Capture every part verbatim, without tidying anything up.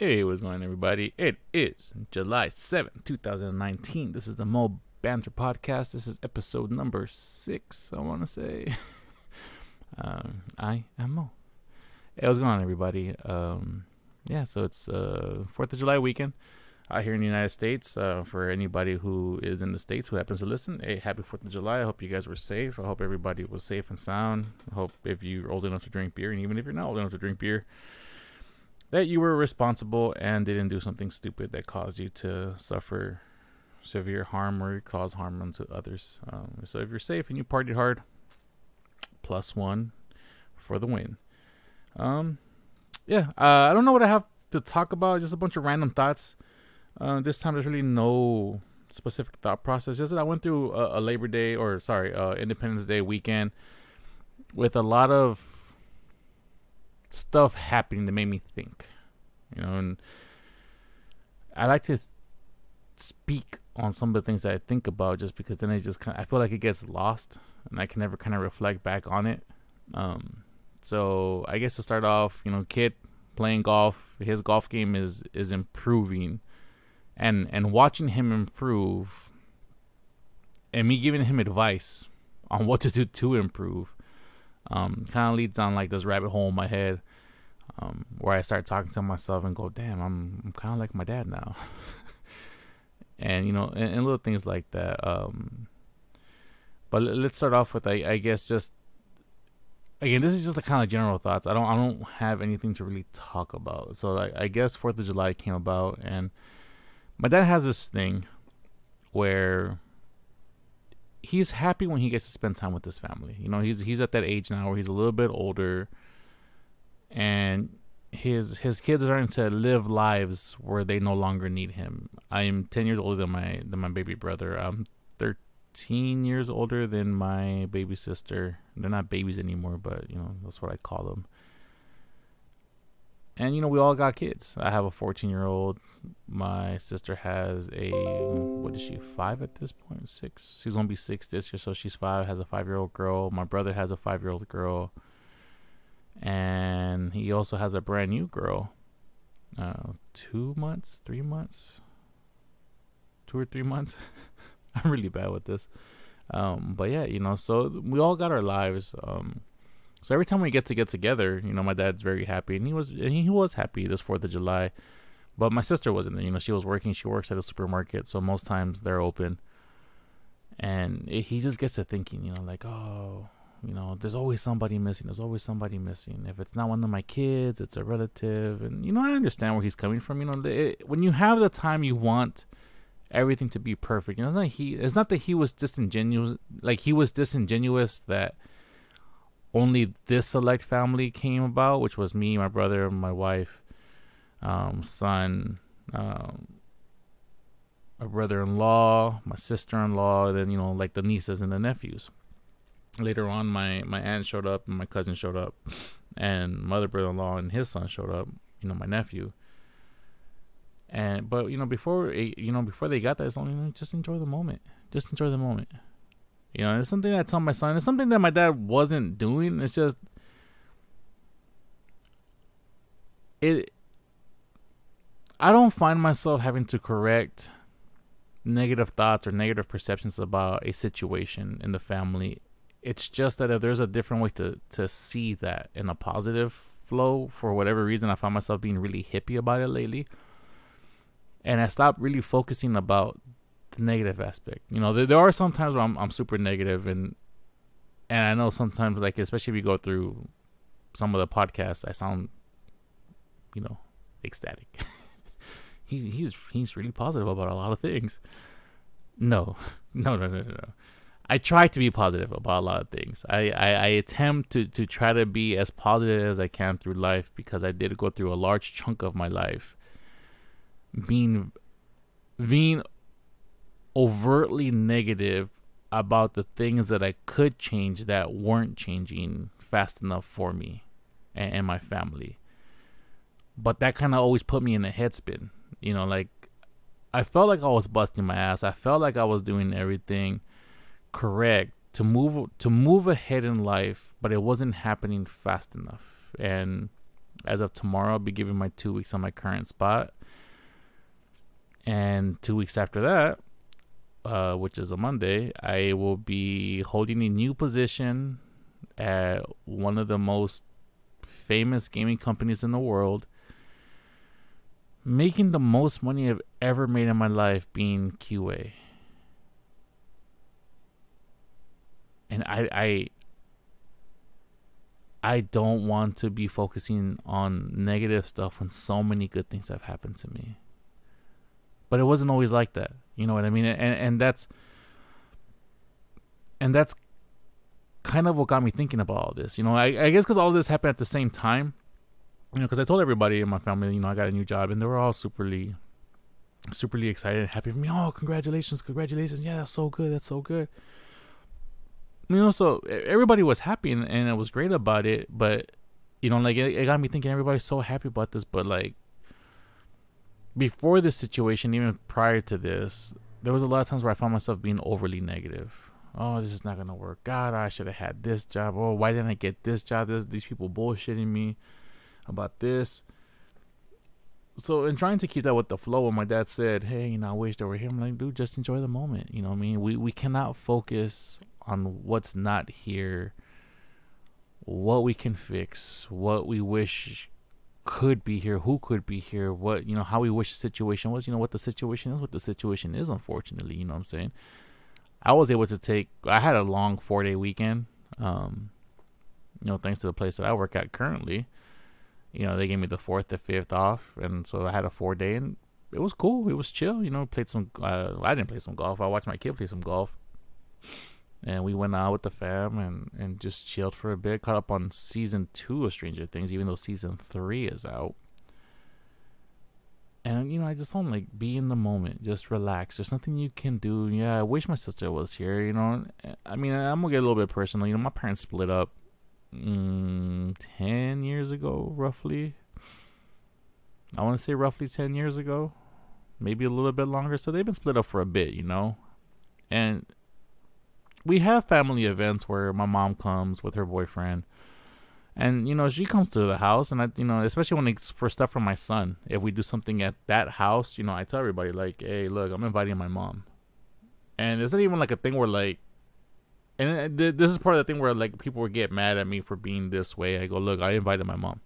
Hey, what's going on, everybody? It is July seventh, two thousand nineteen. This is the Mo Banter Podcast. This is episode number six, I want to say. um, I am Mo. Hey, what's going on, everybody? Um, yeah, so it's uh, fourth of July weekend out here in the United States. Uh, for anybody who is in the States who happens to listen, hey, happy fourth of July. I hope you guys were safe. I hope everybody was safe and sound. I hope if you're old enough to drink beer, and even if you're not old enough to drink beer, that you were responsible and didn't do something stupid that caused you to suffer severe harm or cause harm unto others. Um, so if you're safe and you partied hard, plus one for the win. Um, yeah, uh, I don't know what I have to talk about. Just a bunch of random thoughts. Uh, this time there's really no specific thought process. Just that I went through a, a Labor Day or sorry, uh, Independence Day weekend with a lot of stuff happening that made me think, you know, and I like to speak on some of the things that I think about, just because then it just kind of, I feel like it gets lost and I can never kind of reflect back on it. Um, so I guess to start off, you know, kid playing golf, his golf game is, is improving, and, and watching him improve and me giving him advice on what to do to improve, Um, kind of leads on like this rabbit hole in my head, um, where I start talking to myself and go, damn, I'm, I'm kind of like my dad now. And, you know, and, and little things like that. Um, but let's start off with, I, I guess, just, again, this is just the kind of general thoughts. I don't, I don't have anything to really talk about. So like, I guess fourth of July came about, and my dad has this thing where he's happy when he gets to spend time with his family. You know, he's he's at that age now where he's a little bit older, and his his kids are starting to live lives where they no longer need him. I am ten years older than my than my baby brother. I'm thirteen years older than my baby sister. They're not babies anymore, but you know, that's what I call them. And you know, we all got kids. I have a fourteen year old. My sister has a, what is she, five at this point? Six? She's gonna be six this year, so she's five, has a five year old girl. My brother has a five year old girl. And he also has a brand new girl. Uh, two months, three months, two or three months. I'm really bad with this. Um, but yeah, you know, so we all got our lives. Um, So every time we get to get together, you know, my dad's very happy, and he was he was happy this fourth of July, but my sister wasn't there. You know, she was working. She works at a supermarket, so most times they're open. And it, he just gets to thinking, you know, like, oh, you know, there's always somebody missing. There's always somebody missing. If it's not one of my kids, it's a relative. And, you know, I understand where he's coming from. You know, it, when you have the time, you want everything to be perfect. You know, it's not, he, it's not that he was disingenuous. Like, he was disingenuous that only this select family came about, which was me, my brother, my wife, um, son, um, my brother-in-law, my sister-in-law, and then, you know, like the nieces and the nephews. Later on, my, my aunt showed up, and my cousin showed up, and my other brother-in-law and his son showed up, you know, my nephew. And, but, you know, before, you know, before they got that, it's only just enjoy the moment. Just enjoy the moment. You know, it's something that I tell my son. It's something that my dad wasn't doing. It's just, it, I don't find myself having to correct negative thoughts or negative perceptions about a situation in the family. It's just that if there's a different way to, to see that in a positive flow, for whatever reason, I find myself being really hippie about it lately. And I stopped really focusing about the negative aspect. You know, there, there are some times where I'm, I'm super negative, and and I know sometimes, like, especially if you go through some of the podcasts, I sound, you know, ecstatic. he he's he's really positive about a lot of things. No, no, no, no, no, no. I try to be positive about a lot of things. I, I, I attempt to, to try to be as positive as I can through life, because I did go through a large chunk of my life being being overtly negative about the things that I could change that weren't changing fast enough for me and, and my family. But that kind of always put me in a headspin. You know, like, I felt like I was busting my ass. I felt like I was doing everything correct to move to move ahead in life, but it wasn't happening fast enough. And as of tomorrow, I'll be giving my two weeks on my current spot. And two weeks after that, uh, which is a Monday, I will be holding a new position at one of the most famous gaming companies in the world, making the most money I've ever made in my life being Q A. And I I I don't want to be focusing on negative stuff when so many good things have happened to me. But it wasn't always like that. You know what I mean? And and that's and that's kind of what got me thinking about all this. You know, I, I guess because all this happened at the same time. You know, because I told everybody in my family, you know, I got a new job, and they were all superly, superly excited and happy for me. Oh, congratulations, congratulations. Yeah, that's so good. That's so good. You know, so everybody was happy, and, and it was great about it. But, you know, like, it, it got me thinking, everybody's so happy about this. But, like, before this situation, even prior to this, there was a lot of times where I found myself being overly negative. Oh, this is not going to work. God, I should have had this job. Oh, why didn't I get this job? This, these people bullshitting me about this. So, in trying to keep that with the flow, when my dad said, hey, you know, I wish they were here, I'm like, dude, just enjoy the moment. You know what I mean? We, we cannot focus on what's not here, what we can fix, what we wish could be here, who could be here, what, you know, how we wish the situation was, you know, what the situation is, what the situation is, unfortunately, you know what I'm saying? I was able to take, I had a long four-day weekend, um, you know, thanks to the place that I work at currently. You know, they gave me the fourth, the fifth off, and so I had a four-day, and it was cool, it was chill, you know, played some, uh, I didn't play some golf, I watched my kid play some golf. And we went out with the fam and, and just chilled for a bit. Caught up on season two of Stranger Things, even though season three is out. And, you know, I just told him, like, be in the moment. Just relax. There's nothing you can do. Yeah, I wish my sister was here, you know. I mean, I'm going to get a little bit personal. You know, my parents split up mm, ten years ago, roughly. I want to say roughly ten years ago. Maybe a little bit longer. So they've been split up for a bit, you know. And we have family events where my mom comes with her boyfriend, and, you know, she comes to the house, and I, you know, especially when it's for stuff from my son, if we do something at that house, you know, I tell everybody, like, hey, look, I'm inviting my mom. And it's not even like a thing where, like, and this is part of the thing where, like, people would get mad at me for being this way. I go, look, I invited my mom.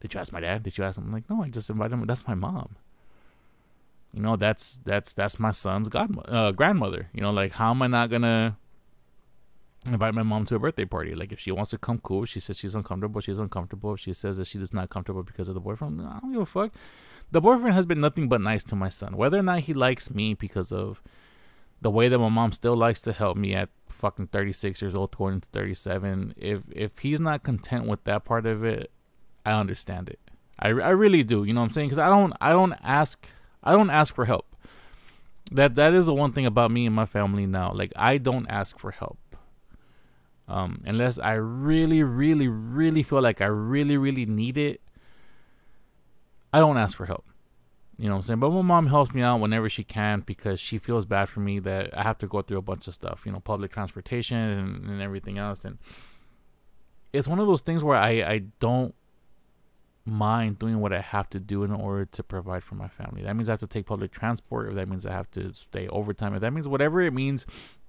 Did you ask my dad? Did you ask him? I'm like, no, I just invited him. That's my mom. You know, that's, that's, that's my son's godmother, uh, grandmother, you know, like, how am I not gonna invite my mom to a birthday party? Like, if she wants to come, cool. She says she's uncomfortable, she's uncomfortable. If she says that she's not comfortable because of the boyfriend, I don't give a fuck. The boyfriend has been nothing but nice to my son. Whether or not he likes me because of the way that my mom still likes to help me at fucking thirty-six years old, going into thirty-seven. If if he's not content with that part of it, I understand it. I, I really do. You know what I'm saying? Because I don't I don't ask I don't ask for help. That that is the one thing about me and my family now. Like, I don't ask for help. Um, unless I really, really, really feel like I really, really need it, I don't ask for help. You know what I'm saying? But my mom helps me out whenever she can because she feels bad for me that I have to go through a bunch of stuff, you know, public transportation and, and everything else. And it's one of those things where I, I don't mind doing what I have to do in order to provide for my family. That means I have to take public transport, or that means I have to stay overtime, or that means whatever it means.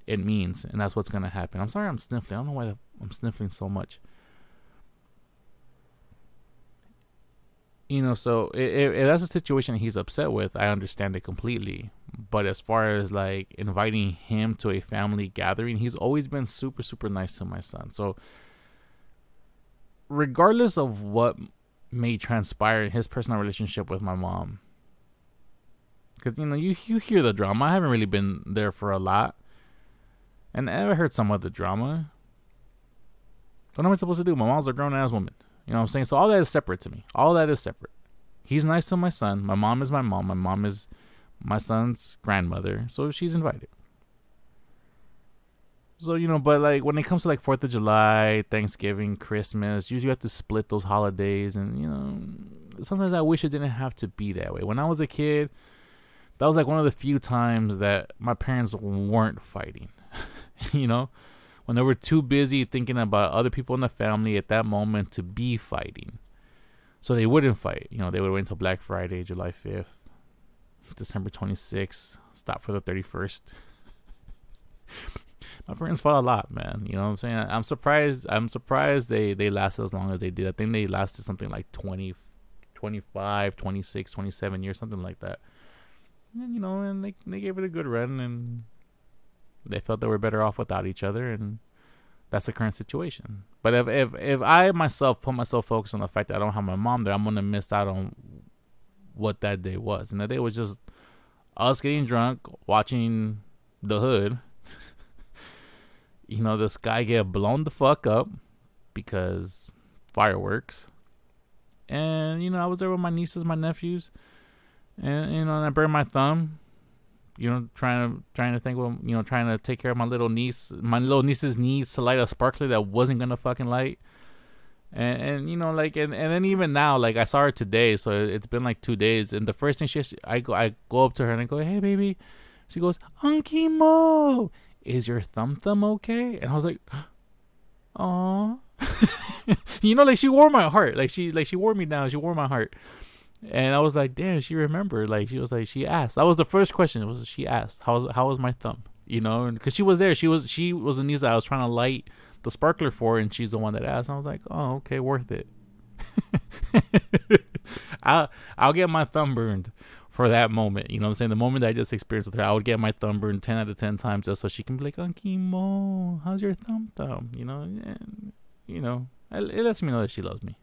It means, and that's what's going to happen. I'm sorry I'm sniffling. I don't know why I'm sniffling so much. You know, so if, if that's a situation he's upset with, I understand it completely. But as far as, like, inviting him to a family gathering, he's always been super, super nice to my son. So regardless of what may transpire in his personal relationship with my mom, because, you know, you, you hear the drama. I haven't really been there for a lot. And I heard some of the drama. What am I supposed to do? My mom's a grown-ass woman. You know what I'm saying? So all that is separate to me. All that is separate. He's nice to my son. My mom is my mom. My mom is my son's grandmother. So she's invited. So, you know, but, like, when it comes to, like, fourth of July, Thanksgiving, Christmas, usually you have to split those holidays. And, you know, sometimes I wish it didn't have to be that way. When I was a kid, that was, like, one of the few times that my parents weren't fighting. You know, when they were too busy thinking about other people in the family at that moment to be fighting. So they wouldn't fight. You know, they would wait until Black Friday, July fifth, December twenty-sixth, stop for the thirty-first. My parents fought a lot, man. You know what I'm saying? I'm surprised. I'm surprised they, they lasted as long as they did. I think they lasted something like twenty, twenty-five, twenty-six, twenty-seven years, something like that. And, you know, and they, they gave it a good run, and they felt they were better off without each other, and that's the current situation. But if, if, if I myself put myself focused on the fact that I don't have my mom there, I'm going to miss out on what that day was. And that day was just us getting drunk, watching The Hood. You know, the sky get blown the fuck up because fireworks. And, you know, I was there with my nieces, my nephews. And, you know, and I burned my thumb. You know, trying to trying to think, well, you know, trying to take care of my little niece, my little niece's needs to light a sparkler that wasn't gonna fucking light, and and you know, like, and, and then even now, like, I saw her today, so it's been like two days, and the first thing she, I go, I go up to her and I go, hey baby, she goes, Unky Mo, is your thumb thumb okay? And I was like, oh, you know, like she wore my heart, like she like she wore me down, she wore my heart. And I was like, damn, she remembered. Like, she was like, she asked. That was the first question. It was she asked, how was, how was my thumb? You know, because she was there. She was she was the niece that I was trying to light the sparkler for, and she's the one that asked. And I was like, oh, okay, worth it. I'll, I'll get my thumb burned for that moment. You know what I'm saying? The moment that I just experienced with her, I would get my thumb burned ten out of ten times just so she can be like, Unky Mo, how's your thumb thumb? You know, and, you know, it lets me know that she loves me.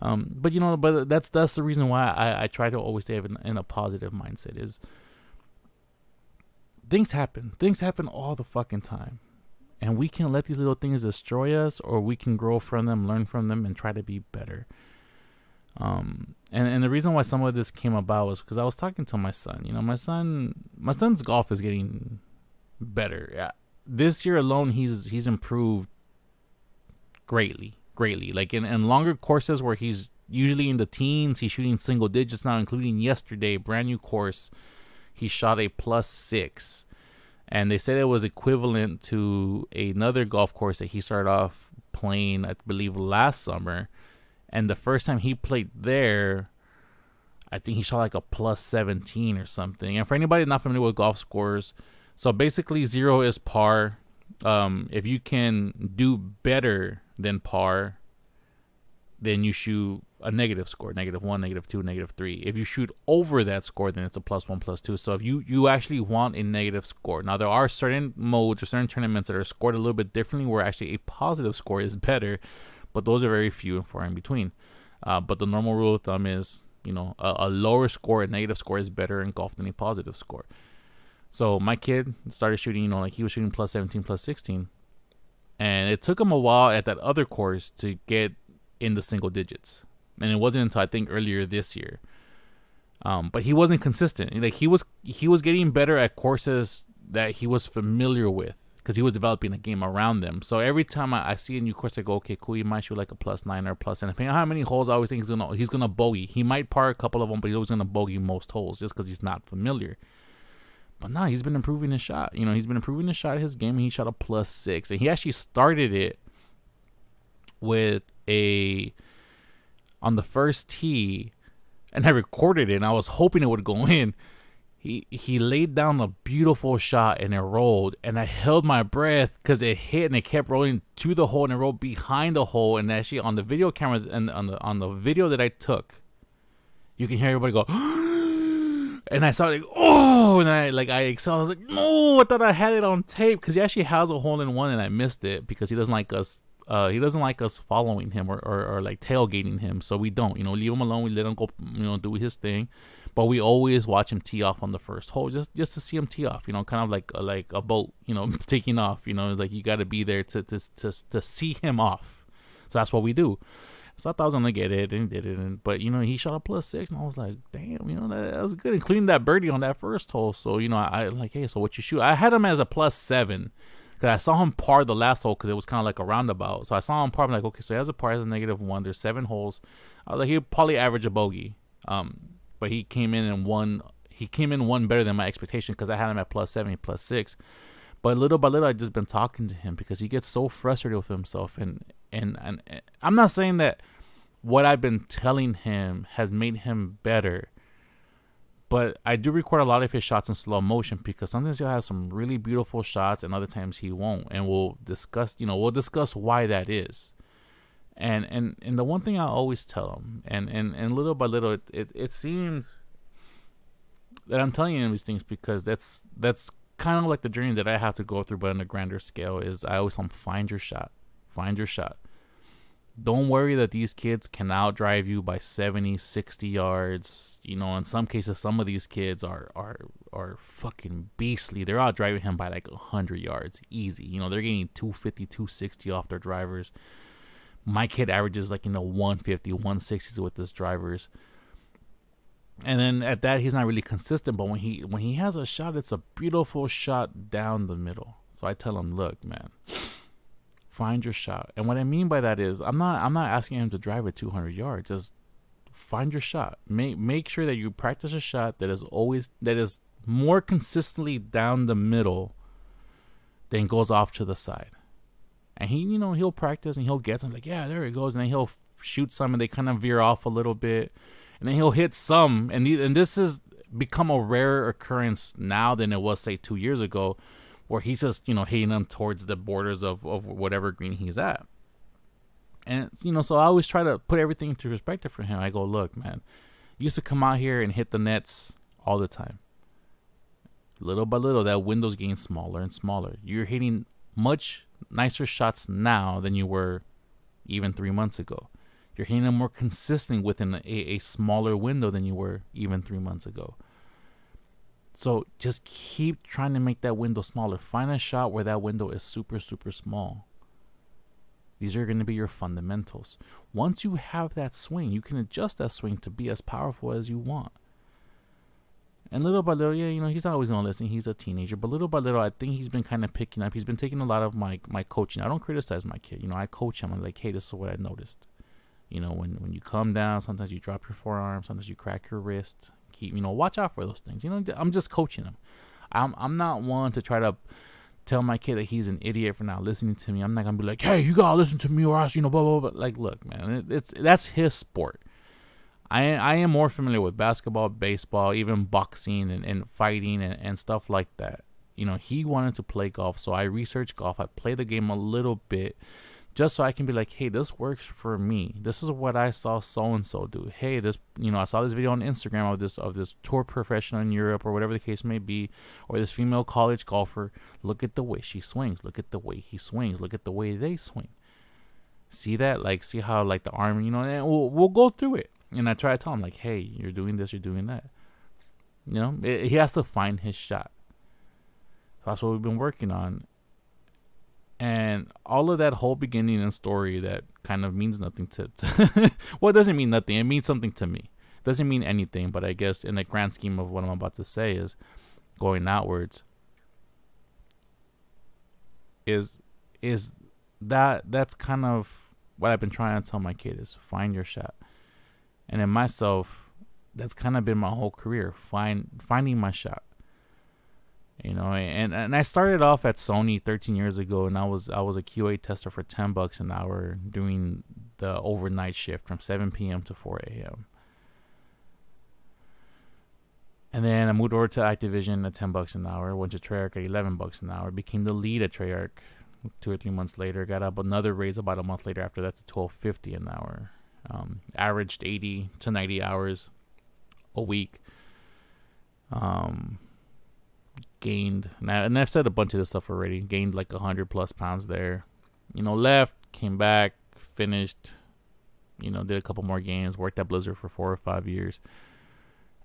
Um, but you know, but that's that's the reason why I, I try to always stay in, in a positive mindset. Is things happen, things happen all the fucking time, and we can let these little things destroy us, or we can grow from them, learn from them, and try to be better. Um, and and the reason why some of this came about was because I was talking to my son. You know, my son, my son's golf is getting better. Yeah, this year alone, he's he's improved greatly. Greatly, like in, in longer courses where he's usually in the teens, he's shooting single digits now, including yesterday, brand new course, he shot a plus six, and they said it was equivalent to another golf course that he started off playing, I believe, last summer. And the first time he played there, I think he shot like a plus seventeen or something. And for anybody not familiar with golf scores, so basically zero is par. Um, if you can do better than par, then you shoot a negative score, negative one, negative two, negative three. If you shoot over that score, then it's a plus one, plus two. So if you, you actually want a negative score. Now, there are certain modes or certain tournaments that are scored a little bit differently where actually a positive score is better, but those are very few and far in between. Uh, but the normal rule of thumb is, you know, a, a lower score, a negative score is better in golf than a positive score. So my kid started shooting, you know, like he was shooting plus seventeen, plus sixteen. And it took him a while at that other course to get in the single digits. And it wasn't until I think earlier this year. Um, but he wasn't consistent. Like he was he was getting better at courses that he was familiar with because he was developing a game around them. So every time I, I see a new course, I go, okay, cool, he might shoot like a plus nine or a plus ten. Depending on how many holes, I always think he's gonna he's gonna bogey. He might par a couple of them, but he's always gonna bogey most holes just because he's not familiar. But nah, he's been improving his shot. You know, he's been improving his shot, his game, and he shot a plus six. And he actually started it with a, on the first tee, and I recorded it, and I was hoping it would go in. He he laid down a beautiful shot, and it rolled. And I held my breath because it hit, and it kept rolling to the hole, and it rolled behind the hole. And actually, on the video camera, and on the, on the video that I took, you can hear everybody go, and I saw like, oh, and I like I excel. I was like, no, I thought I had it on tape because he actually has a hole in one, and I missed it because he doesn't like us. Uh, he doesn't like us following him or, or or like tailgating him, so we don't, you know, leave him alone. We let him go, you know, do his thing, but we always watch him tee off on the first hole just just to see him tee off, you know, kind of like like a boat, you know, taking off, you know, like you got to be there to to to to see him off. So that's what we do. So I thought I was gonna get it, and he did it, and, but you know he shot a plus six, and I was like, damn, you know that, that was good, including that birdie on that first hole. So you know I, I like, hey, so what you shoot? I had him as a plus seven, cause I saw him par the last hole, cause it was kind of like a roundabout. So I saw him par. I'm like, okay, so he has a par, as a negative one. There's seven holes. I was like, he'll probably average a bogey. Um, but he came in and one. He came in one better than my expectation, cause I had him at plus seven, plus six. But little by little, I've just been talking to him because he gets so frustrated with himself. And, and and and I'm not saying that what I've been telling him has made him better. But I do record a lot of his shots in slow motion, because sometimes he'll have some really beautiful shots and other times he won't. And we'll discuss, you know, we'll discuss why that is. And and, and the one thing I always tell him, and, and, and little by little, it, it, it seems that I'm telling him these things because that's that's kind of like the journey that I have to go through, but on a grander scale, is I always tell him, find your shot. Find your shot. Don't worry that these kids can outdrive you by seventy, sixty yards. You know, in some cases, some of these kids are are are fucking beastly. They're outdriving him by like one hundred yards, easy. You know, they're getting two fifty, two sixty off their drivers. My kid averages like, you know, one fifty, one sixties with his drivers. And then at that, he's not really consistent. But when he when he has a shot, it's a beautiful shot down the middle. So I tell him, look, man, find your shot. And what I mean by that is I'm not I'm not asking him to drive at two hundred yards. Just find your shot. Make make sure that you practice a shot that is always that is more consistently down the middle than goes off to the side. And he, you know, he'll practice and he'll get some, like, yeah, there it goes. And then he'll shoot some and they kind of veer off a little bit. And then he'll hit some. And the, and this has become a rarer occurrence now than it was, say, two years ago, where he's just, you know, hitting them towards the borders of, of whatever green he's at. And, you know, so I always try to put everything into perspective for him. I go, look, man, you used to come out here and hit the nets all the time. Little by little, that window's getting smaller and smaller. You're hitting much nicer shots now than you were even three months ago. You're hitting them more consistent within a, a smaller window than you were even three months ago. So just keep trying to make that window smaller. Find a shot where that window is super, super small. These are going to be your fundamentals. Once you have that swing, you can adjust that swing to be as powerful as you want. And little by little, yeah, you know, he's not always going to listen. He's a teenager. But little by little, I think he's been kind of picking up. He's been taking a lot of my, my coaching. I don't criticize my kid. You know, I coach him. I'm like, hey, this is what I noticed. You know, when, when you come down, sometimes you drop your forearm. Sometimes you crack your wrist. Keep, you know, watch out for those things. You know, I'm just coaching him. I'm I'm not one to try to tell my kid that he's an idiot for not listening to me. I'm not gonna be like, hey, you gotta listen to me or else, you know, blah blah blah. Like, look, man, it, it's that's his sport. I I am more familiar with basketball, baseball, even boxing and, and fighting and, and stuff like that. You know, he wanted to play golf, so I researched golf. I play the game a little bit, just so I can be like, hey, this works for me. This is what I saw so-and-so do. Hey, this, you know, I saw this video on Instagram of this of this tour professional in Europe or whatever the case may be, or this female college golfer. Look at the way she swings. Look at the way he swings. Look at the way they swing. See that? Like, see how, like, the arm, you know, and we'll, we'll go through it. And I try to tell him, like, hey, you're doing this, you're doing that. You know, it, he has to find his shot. That's what we've been working on. And all of that whole beginning and story that kind of means nothing to, to well, it doesn't mean nothing. It means something to me. It doesn't mean anything, but I guess in the grand scheme of what I'm about to say is going outwards is is that that's kind of what I've been trying to tell my kid is find your shot. And in myself, that's kind of been my whole career, find finding my shot. You know, and and I started off at Sony thirteen years ago, and I was I was a Q A tester for ten bucks an hour doing the overnight shift from seven p m to four a m And then I moved over to Activision at ten bucks an hour, went to Treyarch at eleven bucks an hour, became the lead at Treyarch two or three months later, got up another raise about a month later after that to twelve fifty an hour, um, averaged eighty to ninety hours a week. Um. Gained, and, I, and I've said a bunch of this stuff already, gained like one hundred plus pounds there, you know, left, came back, finished, you know, did a couple more games, worked at Blizzard for four or five years.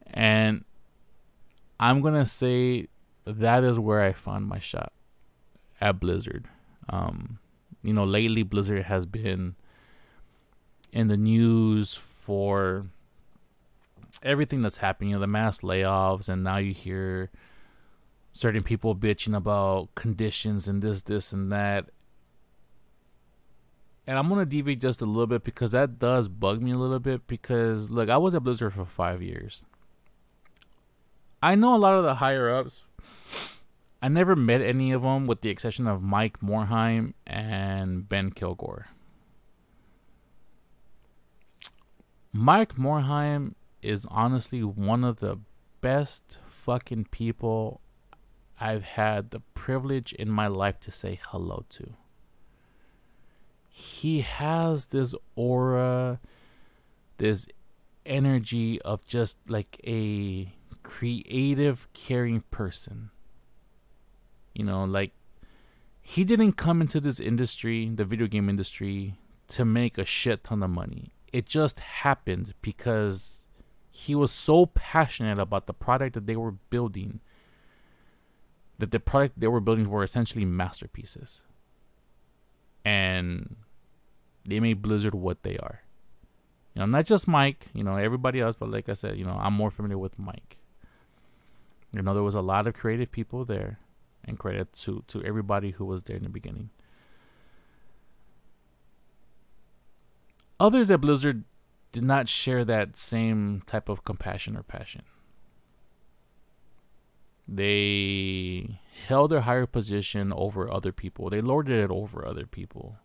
And I'm going to say that is where I found my shot, at Blizzard. Um, you know, lately Blizzard has been in the news for everything that's happening, you know, the mass layoffs, and now you hear certain people bitching about conditions and this, this, and that. And I'm going to deviate just a little bit because that does bug me a little bit because, look, I was at Blizzard for five years. I know a lot of the higher-ups. I never met any of them with the exception of Mike Morhaime and Ben Kilgore. Mike Morhaime is honestly one of the best fucking people I've had the privilege in my life to say hello to. He has this aura, this energy of just like a creative, caring person. You know, like, he didn't come into this industry, the video game industry, to make a shit ton of money. It just happened because he was so passionate about the product that they were building, that the product they were building were essentially masterpieces. And they made Blizzard what they are. You know, not just Mike, you know, everybody else, but like I said, you know, I'm more familiar with Mike. You know, there was a lot of creative people there, and credit to, to everybody who was there in the beginning. Others at Blizzard did not share that same type of compassion or passion. They held their higher position over other people. They lorded it over other people.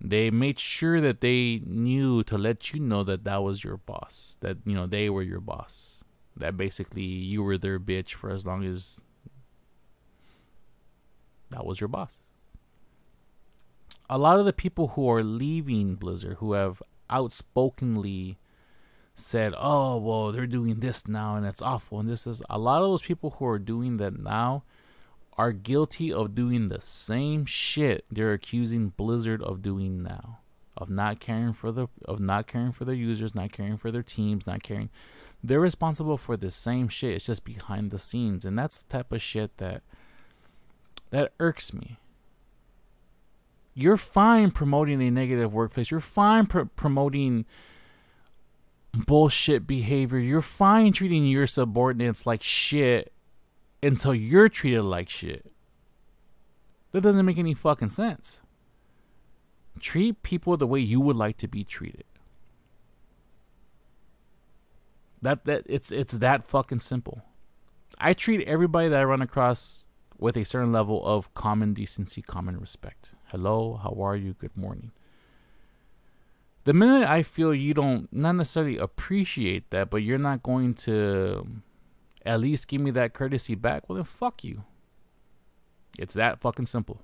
They made sure that they knew to let you know that that was your boss, that, you know, they were your boss, that basically you were their bitch for as long as that was your boss. A lot of the people who are leaving Blizzard, who have outspokenly said, oh, well, they're doing this now and it's awful, and this is, a lot of those people who are doing that now are guilty of doing the same shit they're accusing Blizzard of doing now, of not caring for the of not caring for their users, not caring for their teams, not caring. They're responsible for the same shit. It's just behind the scenes, and that's the type of shit that that irks me. You're fine promoting a negative workplace. You're fine pr promoting bullshit behavior. You're fine treating your subordinates like shit until you're treated like shit. That doesn't make any fucking sense. Treat people the way you would like to be treated. That that it's it's that fucking simple. I treat everybody that I run across with a certain level of common decency, common respect. Hello, how are you? Good morning. The minute I feel you don't, not necessarily appreciate that, but you're not going to at least give me that courtesy back, well then fuck you. It's that fucking simple.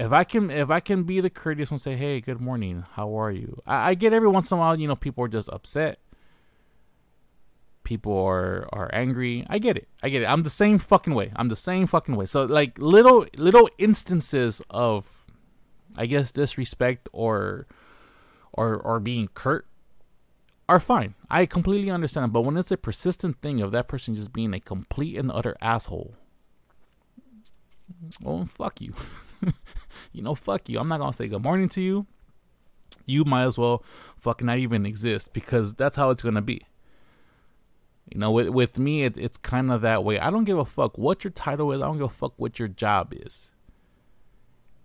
If I can, if I can be the courteous one, say, hey, good morning, how are you? I, I get every once in a while, you know, people are just upset. People are, are angry. I get it. I get it. I'm the same fucking way. I'm the same fucking way. So like little, little instances of, I guess, disrespect or or or being curt are fine. I completely understand. But when it's a persistent thing of that person just being a complete and utter asshole, well, fuck you. You know, fuck you. I'm not gonna say good morning to you. You might as well fucking not even exist, because that's how it's gonna be. You know, with with me, it, it's kind of that way. I don't give a fuck what your title is. I don't give a fuck what your job is.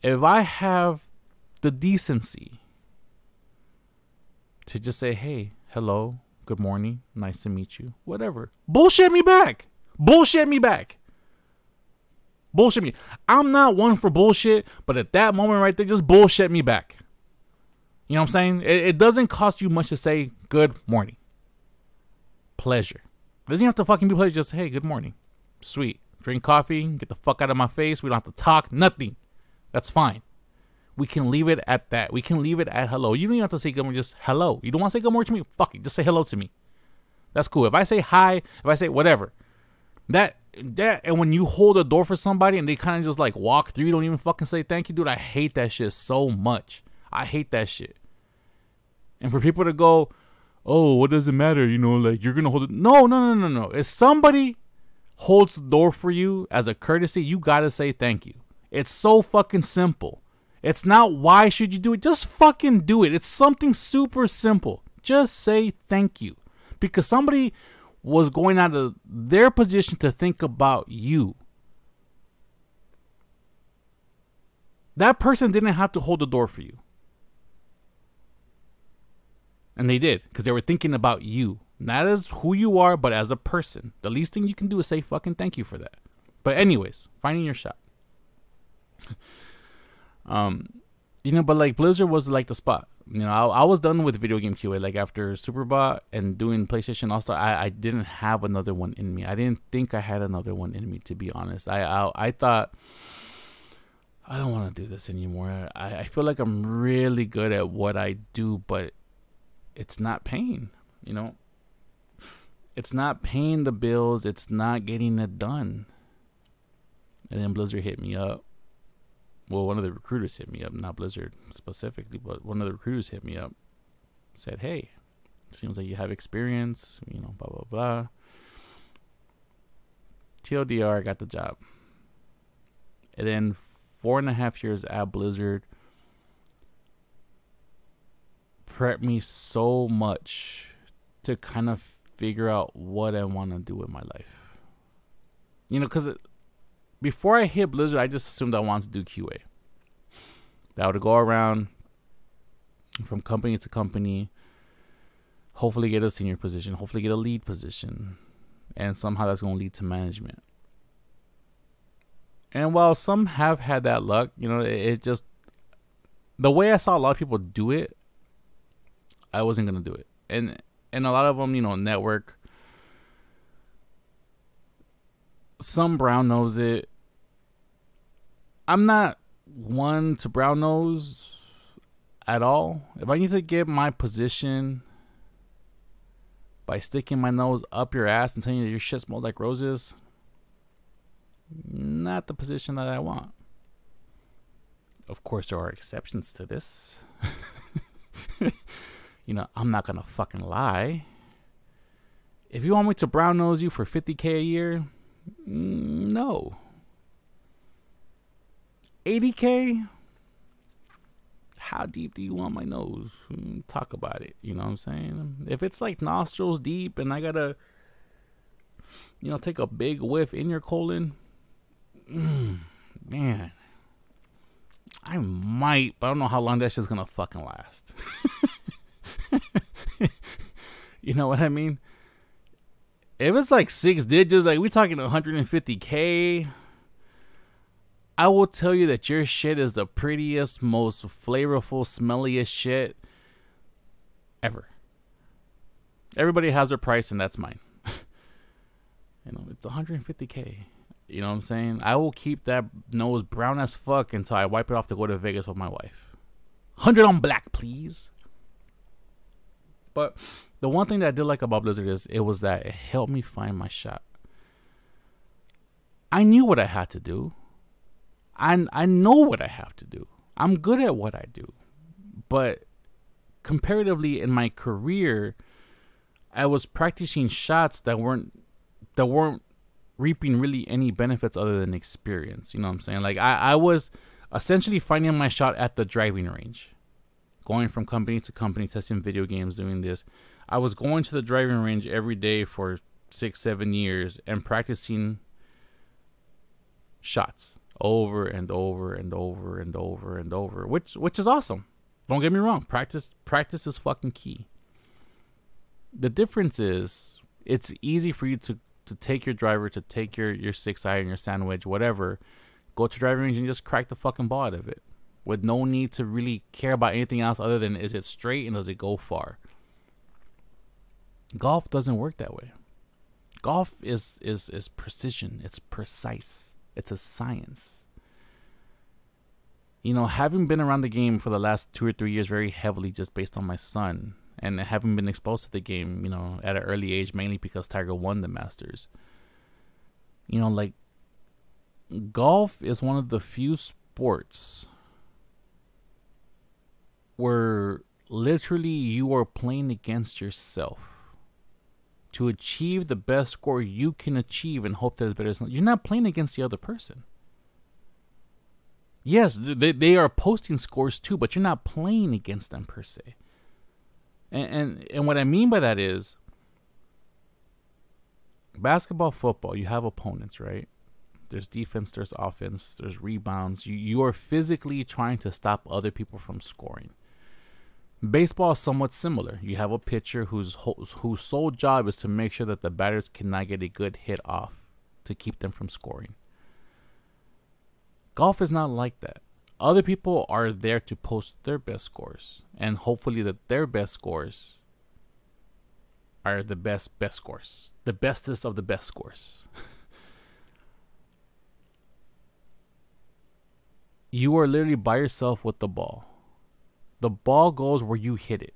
If I have the decency to just say, hey, hello, good morning, nice to meet you, whatever. Bullshit me back. Bullshit me back. Bullshit me. I'm not one for bullshit, but at that moment right there, just bullshit me back. You know what I'm saying? It, it doesn't cost you much to say good morning. Pleasure. It doesn't have to fucking be pleasure. Just, hey, good morning. Sweet. Drink coffee. Get the fuck out of my face. We don't have to talk. Nothing. That's fine. We can leave it at that. We can leave it at hello. You don't even have to say good morning. Just hello. You don't want to say good morning to me? Fuck it. Just say hello to me. That's cool. If I say hi, if I say whatever, that, that, and when you hold a door for somebody and they kind of just like walk through, you don't even fucking say thank you, dude. I hate that shit so much. I hate that shit. And for people to go, oh, what does it matter? You know, like you're going to hold it. No, no, no, no, no. If somebody holds the door for you as a courtesy, you got to say thank you. It's so fucking simple. It's not why should you do it. Just fucking do it. It's something super simple. Just say thank you. Because somebody was going out of their position to think about you. That person didn't have to hold the door for you. And they did. Because they were thinking about you. Not as who you are, but as a person. The least thing you can do is say fucking thank you for that. But anyways, finding your shot. um you know, but like Blizzard was like the spot. you know, I, I was done with video game Q A. Like, after Superbot and doing PlayStation All Star, I, I didn't have another one in me. I didn't think I had another one in me, to be honest. I I, I thought, I don't want to do this anymore. I, I feel like I'm really good at what I do, but it's not paying, you know? It's not paying the bills. It's not getting it done. And then Blizzard hit me up. Well, one of the recruiters hit me up, not Blizzard specifically, but one of the recruiters hit me up, said, hey, seems like you have experience, you know, blah, blah, blah. T L D R, got the job. And then four and a half years at Blizzard prepped me so much to kind of figure out what I want to do with my life. You know, because before I hit Blizzard, I just assumed I wanted to do Q A. That would go around from company to company, hopefully get a senior position, hopefully get a lead position, and somehow that's going to lead to management. And while some have had that luck, you know, it, it just, the way I saw a lot of people do it, I wasn't going to do it. And and a lot of them, you know, network. Some brown nose it. I'm not one to brown nose at all. If I need to get my position by sticking my nose up your ass and telling you that your shit smells like roses, not the position that I want. Of course, there are exceptions to this. You know, I'm not gonna fucking lie. If you want me to brown nose you for fifty K a year, no. eighty K? How deep do you want my nose? Talk about it. You know what I'm saying? If it's like nostrils deep and I gotta, you know, take a big whiff in your colon, man, I might, but I don't know how long that shit's gonna fucking last. You know what I mean? If it's like six digits, like we talking one hundred fifty K, I will tell you that your shit is the prettiest, most flavorful, smelliest shit ever. Everybody has their price, and that's mine. You know, it's one hundred fifty K. You know what I'm saying? I will keep that nose brown as fuck until I wipe it off to go to Vegas with my wife. one hundred on black, please. But the one thing that I did like about Blizzard is it was that it helped me find my shot. I knew what I had to do. I, I know what I have to do. I'm good at what I do. But comparatively in my career, I was practicing shots that weren't that weren't reaping really any benefits other than experience. You know what I'm saying? Like I, I was essentially finding my shot at the driving range. Going from company to company, testing video games, doing this. I was going to the driving range every day for six, seven years and practicing shots over and over and over and over and over, which which is awesome. Don't get me wrong. Practice, practice is fucking key. The difference is it's easy for you to, to take your driver, to take your, your six iron, your sandwich, whatever, go to the driving range and just crack the fucking ball out of it. With no need to really care about anything else other than is it straight and does it go far. Golf doesn't work that way. Golf is is is precision. It's precise. It's a science. You know, having been around the game for the last two or three years very heavily just based on my son, and having been exposed to the game, you know, at an early age, mainly because Tiger won the Masters. You know, like, golf is one of the few sports where literally you are playing against yourself to achieve the best score you can achieve and hope that it's better. You're not playing against the other person. Yes, they, they are posting scores too, but you're not playing against them per se. And, and, and what I mean by that is basketball, football, you have opponents, right? There's defense, there's offense, there's rebounds. You, you are physically trying to stop other people from scoring. Baseball is somewhat similar. You have a pitcher whose whole, whose sole job is to make sure that the batters cannot get a good hit off to keep them from scoring. Golf is not like that. Other people are there to post their best scores, and hopefully that their best scores are the best best scores, the bestest of the best scores. You are literally by yourself with the ball. The ball goes where you hit it.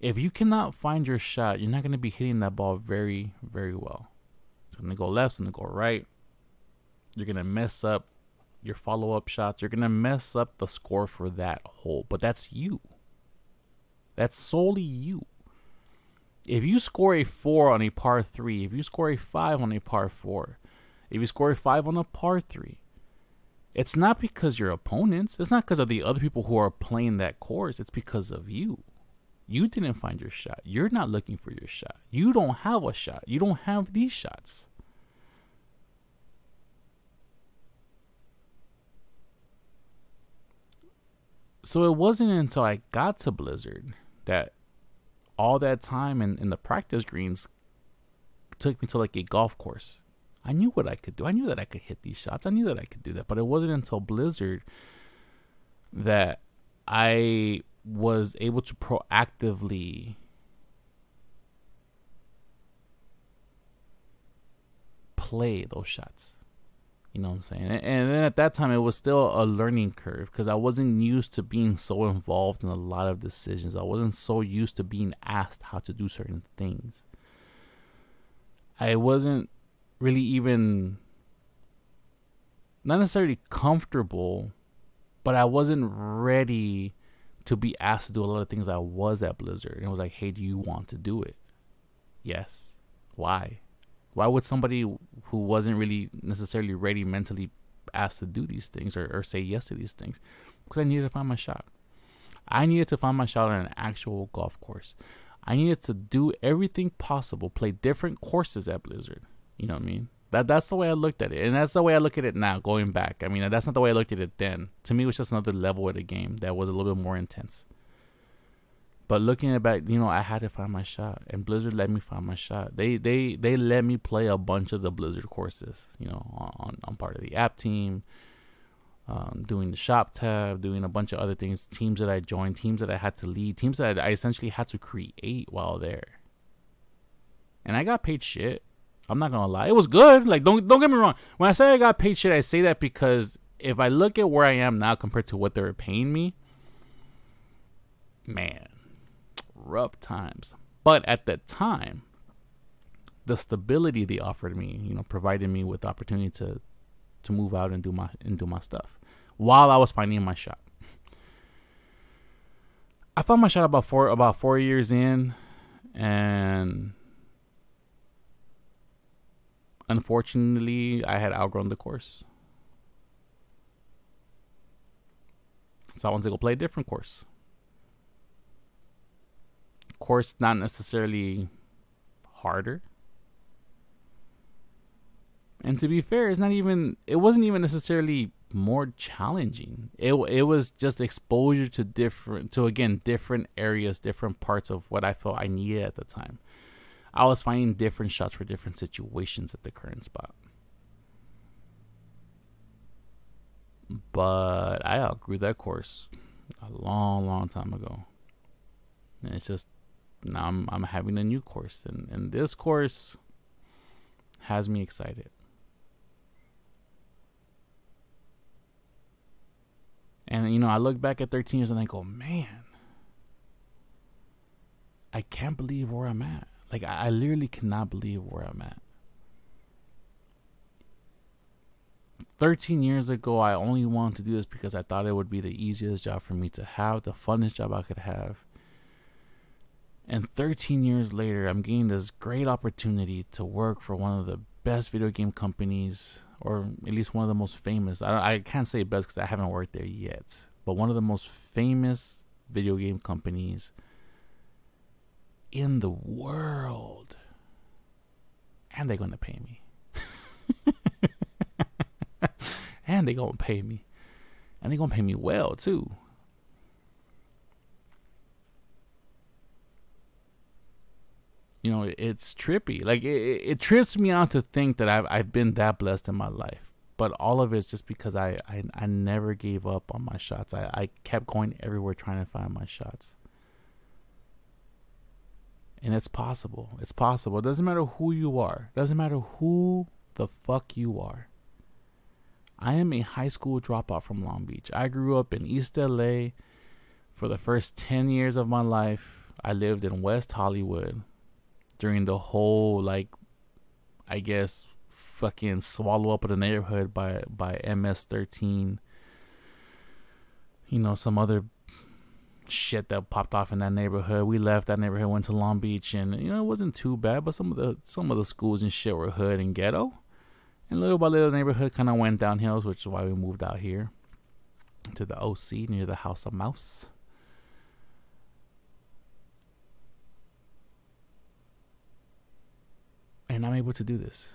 If you cannot find your shot, you're not going to be hitting that ball very, very well. It's going to go left, it's going to go right. You're going to mess up your follow-up shots. You're going to mess up the score for that hole. But that's you. That's solely you. If you score a four on a par three, if you score a five on a par four, if you score a five on a par three, it's not because your opponents, it's not because of the other people who are playing that course, it's because of you. You didn't find your shot. You're not looking for your shot. You don't have a shot. You don't have these shots. So it wasn't until I got to Blizzard that all that time in, in the practice greens took me to like a golf course. I knew what I could do. I knew that I could hit these shots. I knew that I could do that. But it wasn't until Blizzard that I was able to proactively play those shots. You know what I'm saying? And, and then at that time, it was still a learning curve because I wasn't used to being so involved in a lot of decisions. I wasn't so used to being asked how to do certain things. I wasn't really even not necessarily comfortable, but I wasn't ready to be asked to do a lot of things. I was at Blizzard and it was like, hey, do you want to do it? Yes. Why? Why would somebody who wasn't really necessarily ready mentally asked to do these things or, or say yes to these things? Because I needed to find my shot. I needed to find my shot on an actual golf course. I needed to do everything possible, play different courses at Blizzard. You know what I mean? That that's the way I looked at it, and that's the way I look at it now. Going back, I mean, that's not the way I looked at it then. To me, it was just another level of the game that was a little bit more intense. But looking back, you know, I had to find my shot, and Blizzard let me find my shot. They they they let me play a bunch of the Blizzard courses. You know, on on part of the app team, um, doing the shop tab, doing a bunch of other things. Teams that I joined, teams that I had to lead, teams that I essentially had to create while there. And I got paid shit. I'm not gonna lie, it was good. Like, don't don't get me wrong. When I say I got paid shit, I say that because if I look at where I am now compared to what they were paying me, man, rough times. But at that time, the stability they offered me, you know, provided me with the opportunity to to move out and do my and do my stuff while I was finding my shot. I found my shot about four about four years in, and unfortunately, I had outgrown the course. So I wanted to go play a different course. Course not necessarily harder. And to be fair, it's not even it wasn't even necessarily more challenging. It it was just exposure to different to again different areas, different parts of what I felt I needed at the time. I was finding different shots for different situations at the current spot. But I outgrew that course a long, long time ago. And it's just now I'm, I'm having a new course. And, and this course has me excited. And, you know, I look back at thirteen years and I go, man, I can't believe where I'm at. Like, I, I literally cannot believe where I'm at. thirteen years ago, I only wanted to do this because I thought it would be the easiest job for me to have, the funnest job I could have. And thirteen years later, I'm getting this great opportunity to work for one of the best video game companies, or at least one of the most famous. I, don't, I can't say best because I haven't worked there yet, but one of the most famous video game companies in the world, and they're gonna pay me and they're gonna pay me and they're gonna pay me well too. You know, it's trippy. Like it, it trips me out to think that I've, I've been that blessed in my life, but all of it's just because I, I, I never gave up on my shots. I, I kept going everywhere trying to find my shots. And it's possible. It's possible. It doesn't matter who you are. It doesn't matter who the fuck you are. I am a high school dropout from Long Beach. I grew up in East L A for the first ten years of my life. I lived in West Hollywood during the whole, like, I guess, fucking swallow up of the neighborhood by, by M S thirteen. You know, some other shit that popped off in that neighborhood. We left that neighborhood, went to Long Beach, and you know, it wasn't too bad, but some of the some of the schools and shit were hood and ghetto, and little by little the neighborhood kind of went downhill, which is why we moved out here to the O C near the House of Mouse. And I'm able to do this.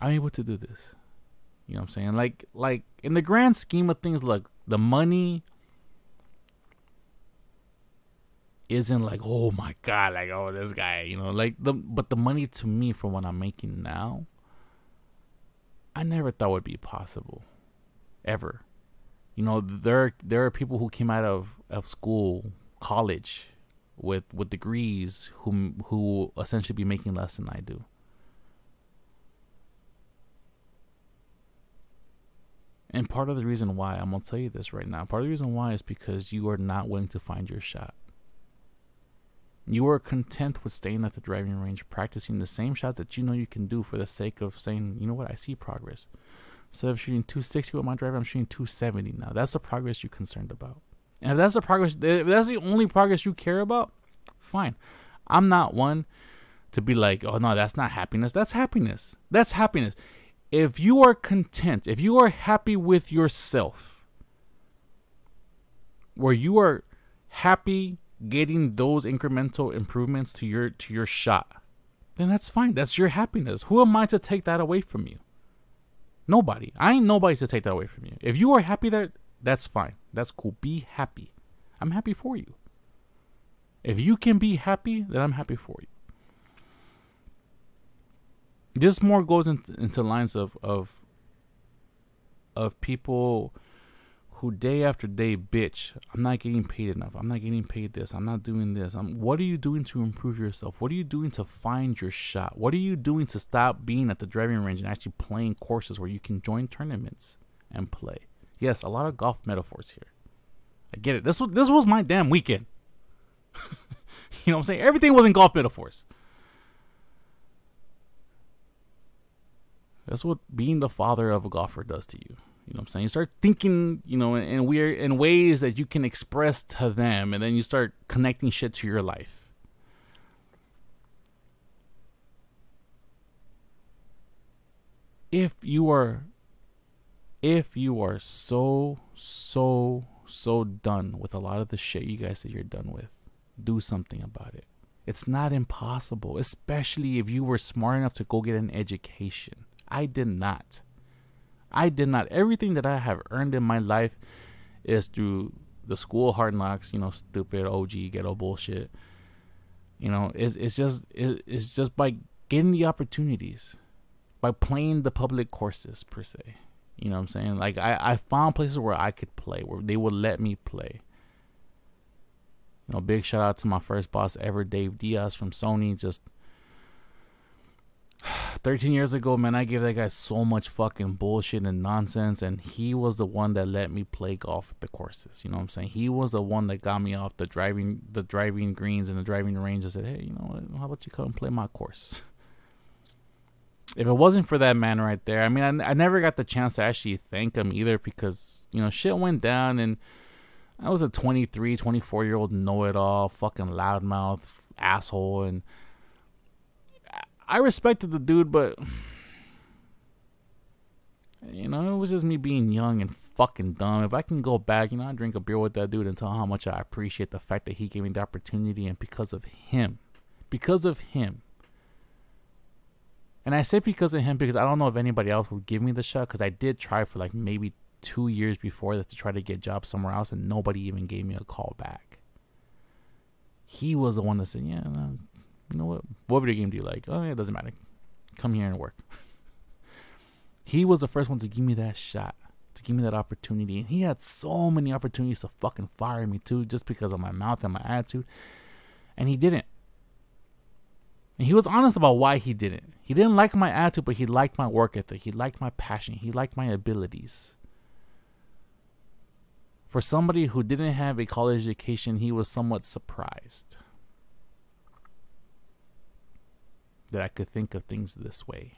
I'm able to do this. You know what I'm saying? Like, like in the grand scheme of things, look, the money isn't like, oh my god, like, oh, this guy, you know, like the but the money to me for what I'm making now, I never thought would be possible, ever. You know, there there are people who came out of of school, college, with with degrees who who essentially be making less than I do. And part of the reason why, I'm gonna tell you this right now, part of the reason why is because you are not willing to find your shot. You are content with staying at the driving range, practicing the same shots that you know you can do for the sake of saying, you know what, I see progress. So if I'm shooting two sixty with my driver, I'm shooting two seventy now. That's the progress you're concerned about. And if that's the progress, if that's the only progress you care about, fine. I'm not one to be like, oh no, that's not happiness. That's happiness. That's happiness. If you are content, if you are happy with yourself, where you are happy getting those incremental improvements to your to your shot, then that's fine. That's your happiness. Who am I to take that away from you? Nobody. I ain't nobody to take that away from you. If you are happy there, that's fine. That's cool. Be happy. I'm happy for you. If you can be happy, then I'm happy for you. This more goes into, into lines of of of people who day after day bitch, I'm not getting paid enough, I'm not getting paid this, I'm not doing this. I'm, what are you doing to improve yourself? What are you doing to find your shot? What are you doing to stop being at the driving range and actually playing courses where you can join tournaments and play? Yes, a lot of golf metaphors here. I get it. This was, this was my damn weekend. You know what I'm saying? Everything was in golf metaphors. That's what being the father of a golfer does to you. You know what I'm saying? You start thinking, you know, in, in weird in ways that you can express to them, and then you start connecting shit to your life. If you are, if you are so, so, so done with a lot of the shit you guys say you're done with, do something about it. It's not impossible, especially if you were smart enough to go get an education. I did not. I did not. Everything that I have earned in my life is through the school hard knocks, you know, stupid O G ghetto bullshit. You know, it's it's just it, it's just by getting the opportunities, by playing the public courses per se. You know what I'm saying? Like I I found places where I could play, where they would let me play. You know, big shout out to my first boss ever, Dave Diaz from Sony. Just thirteen years ago, man, I gave that guy so much fucking bullshit and nonsense, and he was the one that let me play golf at the courses. You know what I'm saying? He was the one that got me off the driving the driving greens and the driving range and said, hey, you know what, how about you come and play my course? If it wasn't for that man right there, I mean, I, I never got the chance to actually thank him either, because, you know, shit went down, and I was a twenty-three, twenty-four-year-old know-it-all, fucking loudmouth asshole, and I respected the dude, but, you know, it was just me being young and fucking dumb. If I can go back, you know, I'd drink a beer with that dude and tell him how much I appreciate the fact that he gave me the opportunity, and because of him, because of him. And I say because of him because I don't know if anybody else would give me the shot, because I did try for like maybe two years before that to try to get jobs somewhere else, and nobody even gave me a call back. He was the one that said, yeah, no. You know what? What video game do you like? Oh, yeah, it doesn't matter. Come here and work. He was the first one to give me that shot, to give me that opportunity. And he had so many opportunities to fucking fire me too, just because of my mouth and my attitude. And he didn't. And he was honest about why he didn't. He didn't like my attitude, but he liked my work ethic. He liked my passion. He liked my abilities. For somebody who didn't have a college education, he was somewhat surprised that I could think of things this way.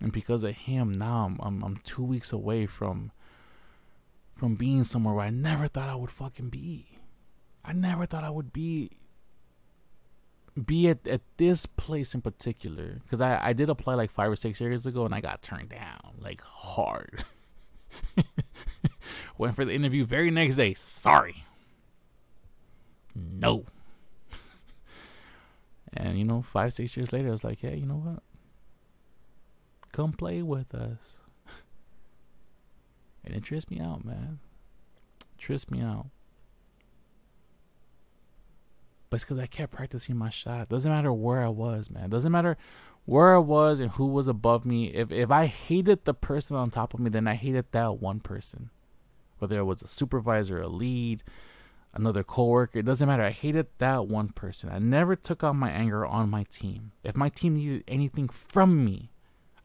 And because of him, now I'm, I'm, I'm two weeks away from, from being somewhere where I never thought I would fucking be. I never thought I would be be at, at this place in particular. Because I, I did apply like five or six years ago, and I got turned down, like, hard. Went for the interview very next day. Sorry. No. And, you know, five, six years later, I was like, hey, you know what? Come play with us. And it trips me out, man. It trips me out. But it's because I kept practicing my shot. Doesn't matter where I was, man. Doesn't matter where I was and who was above me. If, if I hated the person on top of me, then I hated that one person. Whether it was a supervisor, a lead, another coworker, it doesn't matter. I hated that one person. I never took out my anger on my team. If my team needed anything from me,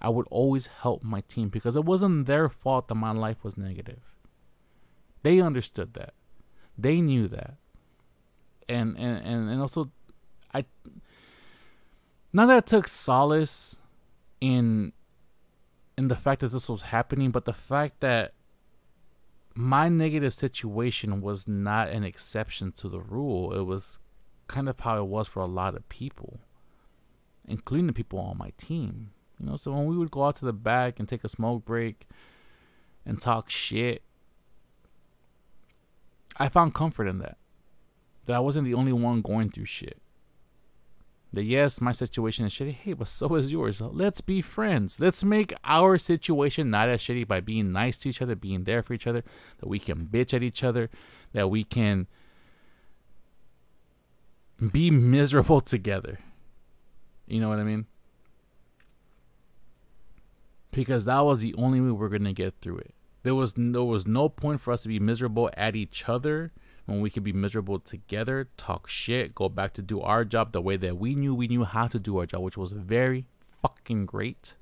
I would always help my team, because it wasn't their fault that my life was negative. They understood that. They knew that. And and, and, and also, I not that I took solace in in the fact that this was happening, but the fact that my negative situation was not an exception to the rule. It was kind of how it was for a lot of people, including the people on my team. You know, so when we would go out to the back and take a smoke break and talk shit, I found comfort in that. That I wasn't the only one going through shit. That yes, my situation is shitty. Hey, but so is yours. Let's be friends. Let's make our situation not as shitty by being nice to each other, being there for each other, that we can bitch at each other, that we can be miserable together. You know what I mean? Because that was the only way we were going to get through it. There was, no, there was no point for us to be miserable at each other when we could be miserable together, talk shit, go back to do our job the way that we knew we knew how to do our job, which was very fucking great.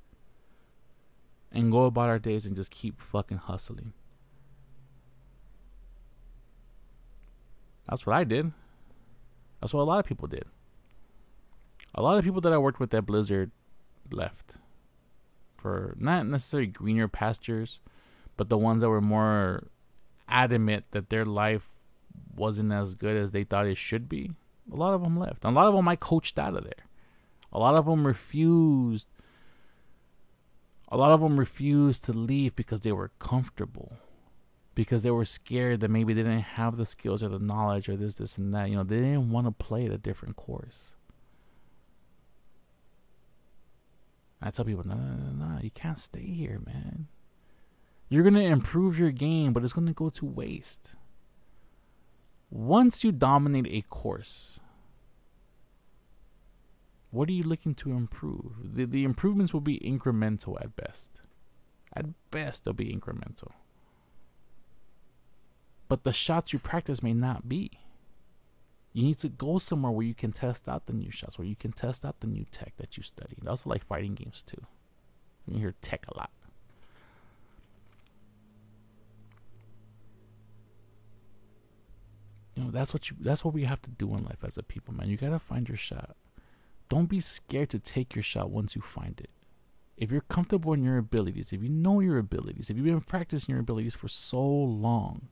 And go about our days and just keep fucking hustling. That's what I did. That's what a lot of people did. A lot of people that I worked with at Blizzard left for not necessarily greener pastures, but the ones that were more adamant that their life wasn't as good as they thought it should be. A lot of them left. A lot of them I coached out of there. A lot of them refused. A lot of them refused to leave because they were comfortable, because they were scared that maybe they didn't have the skills or the knowledge or this, this, and that. You know, they didn't want to play at a different course. I tell people, no, no, no, no, you can't stay here, man. You're going to improve your game, but it's going to go to waste. Once you dominate a course, what are you looking to improve? The, the improvements will be incremental at best. At best, they'll be incremental. But the shots you practice may not be. You need to go somewhere where you can test out the new shots, where you can test out the new tech that you study. I also like fighting games too. You hear tech a lot. You know, that's what you that's what we have to do in life as a people, man. You gotta find your shot. Don't be scared to take your shot once you find it. If you're comfortable in your abilities, if you know your abilities, if you've been practicing your abilities for so long,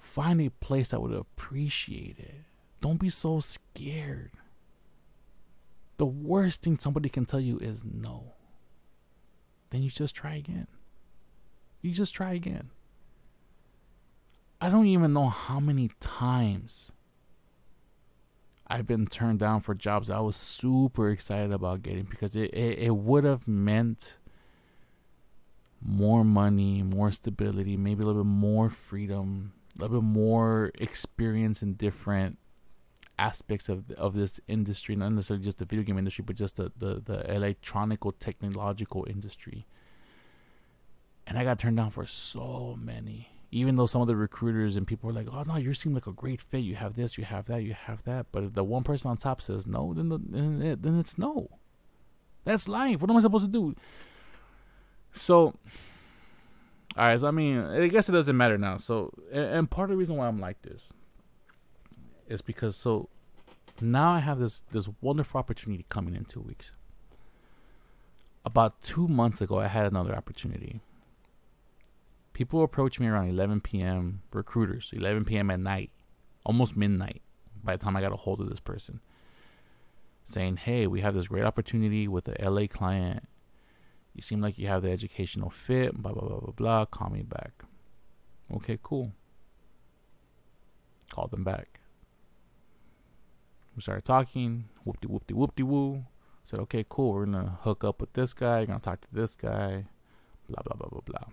find a place that would appreciate it. Don't be so scared. The worst thing somebody can tell you is no. Then you just try again. You just try again. I don't even know how many times I've been turned down for jobs I was super excited about getting, because it, it, it would have meant more money, more stability, maybe a little bit more freedom, a little bit more experience in different aspects of of this industry, not necessarily just the video game industry, but just the the, the electronical technological industry. And I got turned down for so many, even though some of the recruiters and people were like, "Oh no, you seem like a great fit. You have this, you have that, you have that." But if the one person on top says no, then the, then, it, then it's no. That's life. What am I supposed to do? So, all right. So I mean, I guess it doesn't matter now. So, and part of the reason why I'm like this is because so now I have this this wonderful opportunity coming in two weeks. About two months ago, I had another opportunity. People approached me around eleven p m Recruiters, eleven p m at night, almost midnight. By the time I got a hold of this person, saying, "Hey, we have this great opportunity with the L A client. You seem like you have the educational fit, blah, blah, blah, blah, blah. Call me back." Okay, cool. Called them back. We started talking. Whoop-de, whoop-de, whoop-de-woo. Said, okay, cool. We're going to hook up with this guy. You're going to talk to this guy. Blah, blah, blah, blah, blah.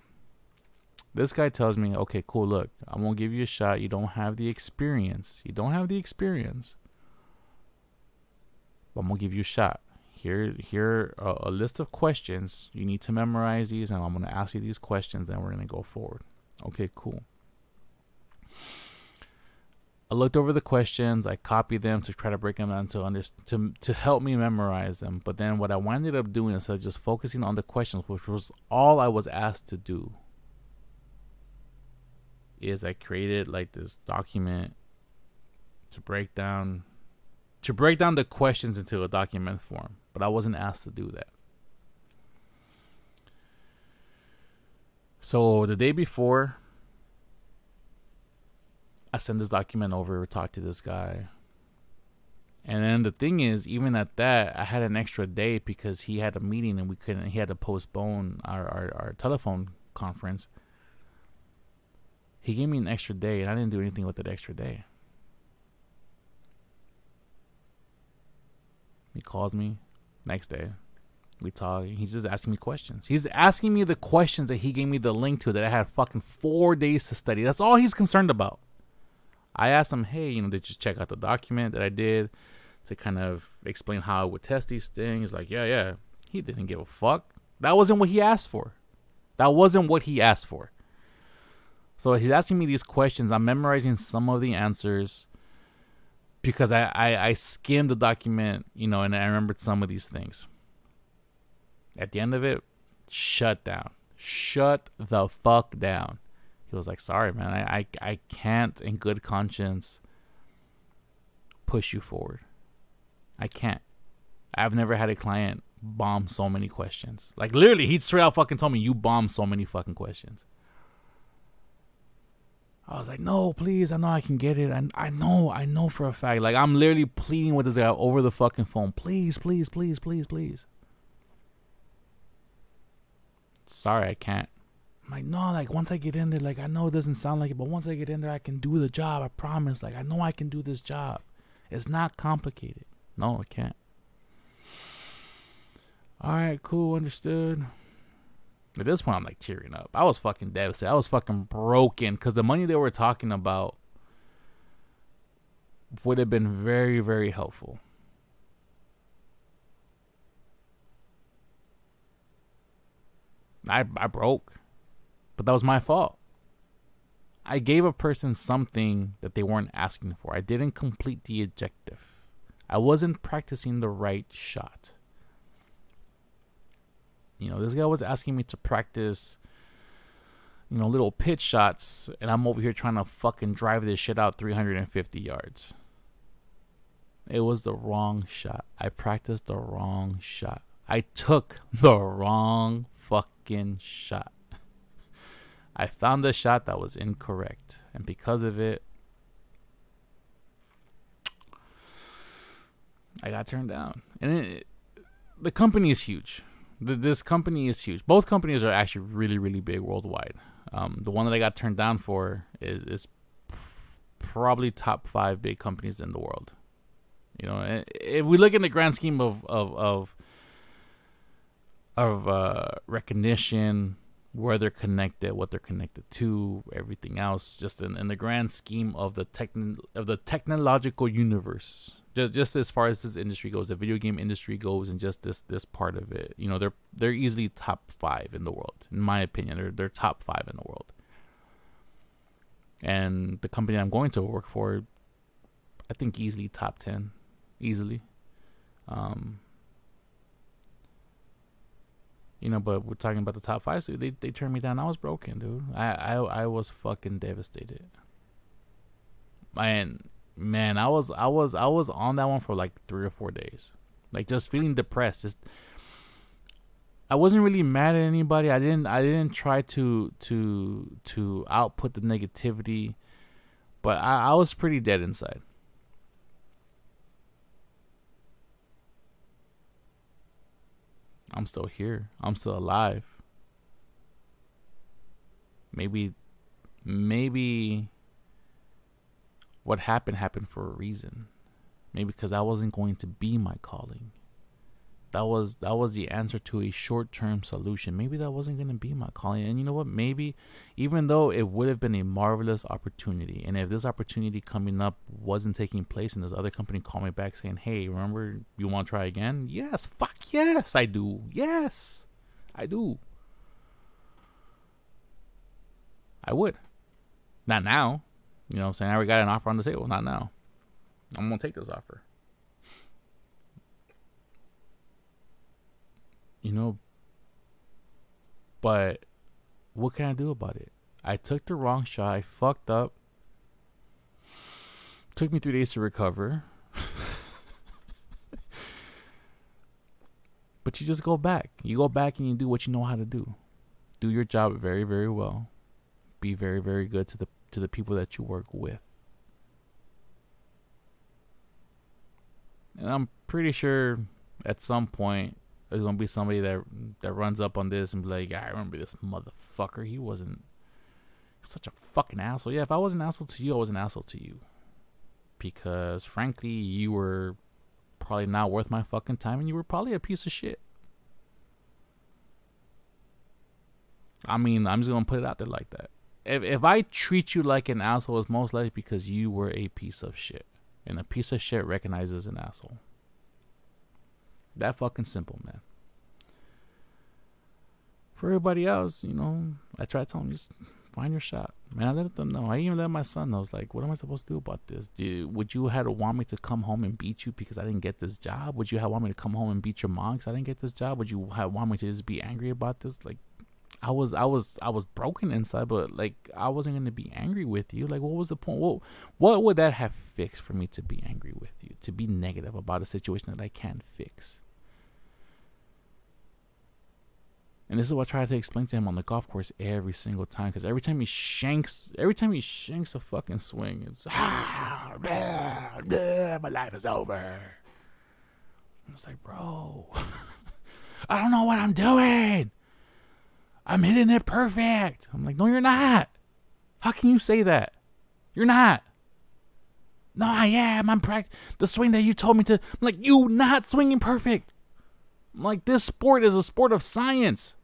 This guy tells me, okay, cool, look, I'm going to give you a shot. You don't have the experience. You don't have the experience. But I'm going to give you a shot. Here, here are a list of questions. You need to memorize these, and I'm going to ask you these questions, and we're going to go forward. Okay, cool. I looked over the questions. I copied them to try to break them down to, under, to, to help me memorize them. But then what I ended up doing, instead of just focusing on the questions, which was all I was asked to do, is I created like this document to break down to break down the questions into a document form, but I wasn't asked to do that. So the day before, I sent this document over, talked to this guy. And then the thing is, even at that, I had an extra day because he had a meeting and we couldn't, he had to postpone our, our, our telephone conference. He gave me an extra day and I didn't do anything with that extra day. He calls me next day. We talk. He's just asking me questions. He's asking me the questions that he gave me the link to that I had fucking four days to study. That's all he's concerned about. I asked him, hey, you know, did you check out the document that I did to kind of explain how I would test these things? Like, yeah, yeah. He didn't give a fuck. That wasn't what he asked for. That wasn't what he asked for. So he's asking me these questions. I'm memorizing some of the answers, because I, I, I skimmed the document, you know, and I remembered some of these things. At the end of it, shut down. Shut the fuck down. He was like, sorry, man. I, I, I can't in good conscience push you forward. I can't. I've never had a client bomb so many questions. Like, literally, he straight out fucking told me, you bombed so many fucking questions. I was like, no, please. I know I can get it. I, I know. I know for a fact. Like, I'm literally pleading with this guy over the fucking phone. Please, please, please, please, please. Sorry, I can't. I'm like, no, like, once I get in there, like, I know it doesn't sound like it, but once I get in there, I can do the job. I promise. Like, I know I can do this job. It's not complicated. No, I can't. All right, cool. Understood. At this point, I'm like tearing up. I was fucking devastated. I was fucking broken because the money they were talking about would have been very, very helpful. I, I broke, but that was my fault. I gave a person something that they weren't asking for. I didn't complete the objective. I wasn't practicing the right shot. You know, this guy was asking me to practice, you know, little pitch shots, and I'm over here trying to fucking drive this shit out three hundred fifty yards. It was the wrong shot. I practiced the wrong shot. I took the wrong fucking shot. I found a shot that was incorrect, and because of it, I got turned down. And it, the company is huge. This company is huge. Both companies are actually really, really big worldwide. Um, the one that I got turned down for is, is probably top five big companies in the world. You know, if we look in the grand scheme of of of, of uh, recognition, where they're connected, what they're connected to, everything else, just in, in the grand scheme of the techn of the technological universe, just just as far as this industry goes, the video game industry goes, and just this this part of it, you know, they're they're easily top five in the world, in my opinion. They're they're top five in the world. And the company I'm going to work for, I think easily top ten, easily. Um, you know, but we're talking about the top five, so they they turned me down. I was broken, dude. I I I was fucking devastated. Man, man, I was I was I was on that one for like three or four days, like just feeling depressed. Just I wasn't really mad at anybody. I didn't I didn't try to to to output the negativity, but I I was pretty dead inside. I'm still here. I'm still alive. Maybe, maybe what happened happened for a reason. Maybe because that wasn't going to be my calling. That was, that was the answer to a short-term solution. Maybe that wasn't going to be my calling. And you know what? Maybe, even though it would have been a marvelous opportunity, and if this opportunity coming up wasn't taking place and this other company called me back saying, hey, remember, you want to try again? Yes. Fuck yes, I do. Yes, I do. I would. Not now. You know what I'm saying? I already got an offer on the table. Not now. I'm going to take this offer. You know, but what can I do about it? I took the wrong shot. I fucked up. Took me three days to recover. But you just go back. You go back and you do what you know how to do. Do your job very, very well. Be very, very good to the to the people that you work with. And I'm pretty sure at some point there's gonna be somebody that that runs up on this and be like, I remember this motherfucker. He wasn't he was such a fucking asshole. Yeah, if I was an asshole to you, I was an asshole to you. Because frankly, you were probably not worth my fucking time, and you were probably a piece of shit. I mean, I'm just gonna put it out there like that. If if I treat you like an asshole, it's most likely because you were a piece of shit. And a piece of shit recognizes an asshole. That fucking simple, man. For everybody else, you know, I tried telling them, just find your shot, man. I let them know. I even let my son know. I was like, what am I supposed to do about this? Dude, would you have want me to come home and beat you because I didn't get this job? Would you have want me to come home and beat your mom because I didn't get this job? Would you have want me to just be angry about this? Like, I was, I was, I was broken inside, but like, I wasn't gonna be angry with you. Like, what was the point? What, what would that have fixed for me to be angry with you? To be negative about a situation that I can't fix. And this is what I try to explain to him on the golf course every single time, because every time he shanks, every time he shanks a fucking swing, it's ah, blah, blah, my life is over. I'm just like, bro, I don't know what I'm doing. I'm hitting it perfect. I'm like, no, you're not. How can you say that? You're not. No, I am. I'm practicing the swing that you told me to. I'm like, you not swinging perfect. I'm like, this sport is a sport of science.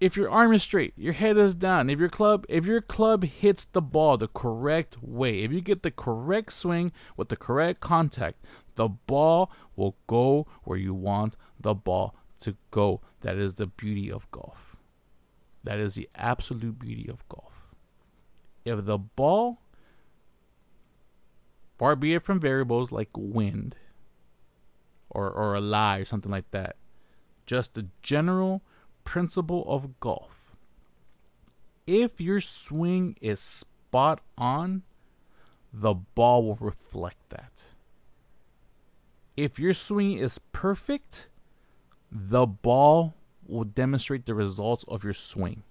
If your arm is straight, your head is down. If your club, if your club hits the ball the correct way, if you get the correct swing with the correct contact, the ball will go where you want the ball to go. That is the beauty of golf. That is the absolute beauty of golf. If the ball, far be it from variables like wind or, or a lie or something like that, just the general principle of golf, if your swing is spot on, the ball will reflect that. If your swing is perfect, the ball will demonstrate the results of your swing.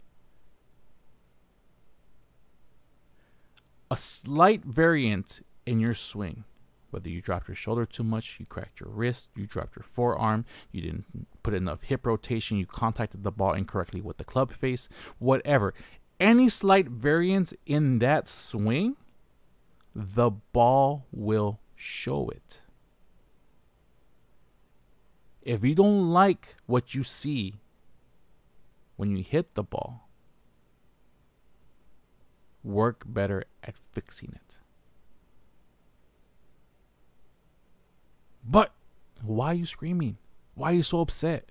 A slight variant in your swing, whether you dropped your shoulder too much, you cracked your wrist, you dropped your forearm, you didn't put enough hip rotation, you contacted the ball incorrectly with the club face, whatever. Any slight variance in that swing, the ball will show it. If you don't like what you see when you hit the ball, work better at fixing it. But why are you screaming? Why are you so upset?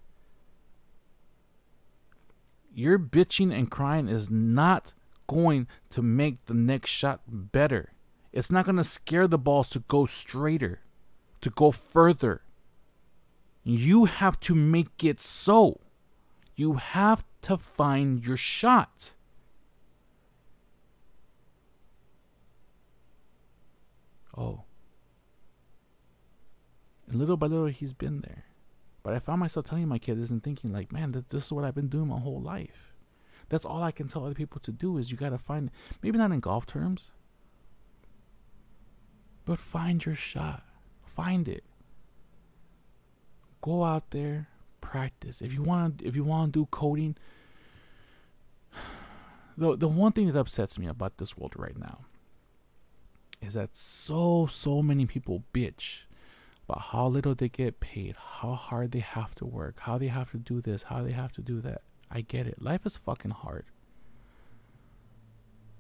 Your bitching and crying is not going to make the next shot better. It's not going to scare the balls to go straighter, to go further. You have to make it so. You have to find your shot. Oh. And little by little, he's been there. But I found myself telling my kid this and thinking like, man, th this is what I've been doing my whole life. That's all I can tell other people to do is you got to find, maybe not in golf terms, but find your shot. Find it. Go out there, practice. If you want to, if you want to do coding, the, the one thing that upsets me about this world right now is that so, so many people bitch about how little they get paid, how hard they have to work, how they have to do this, how they have to do that. I get it. Life is fucking hard.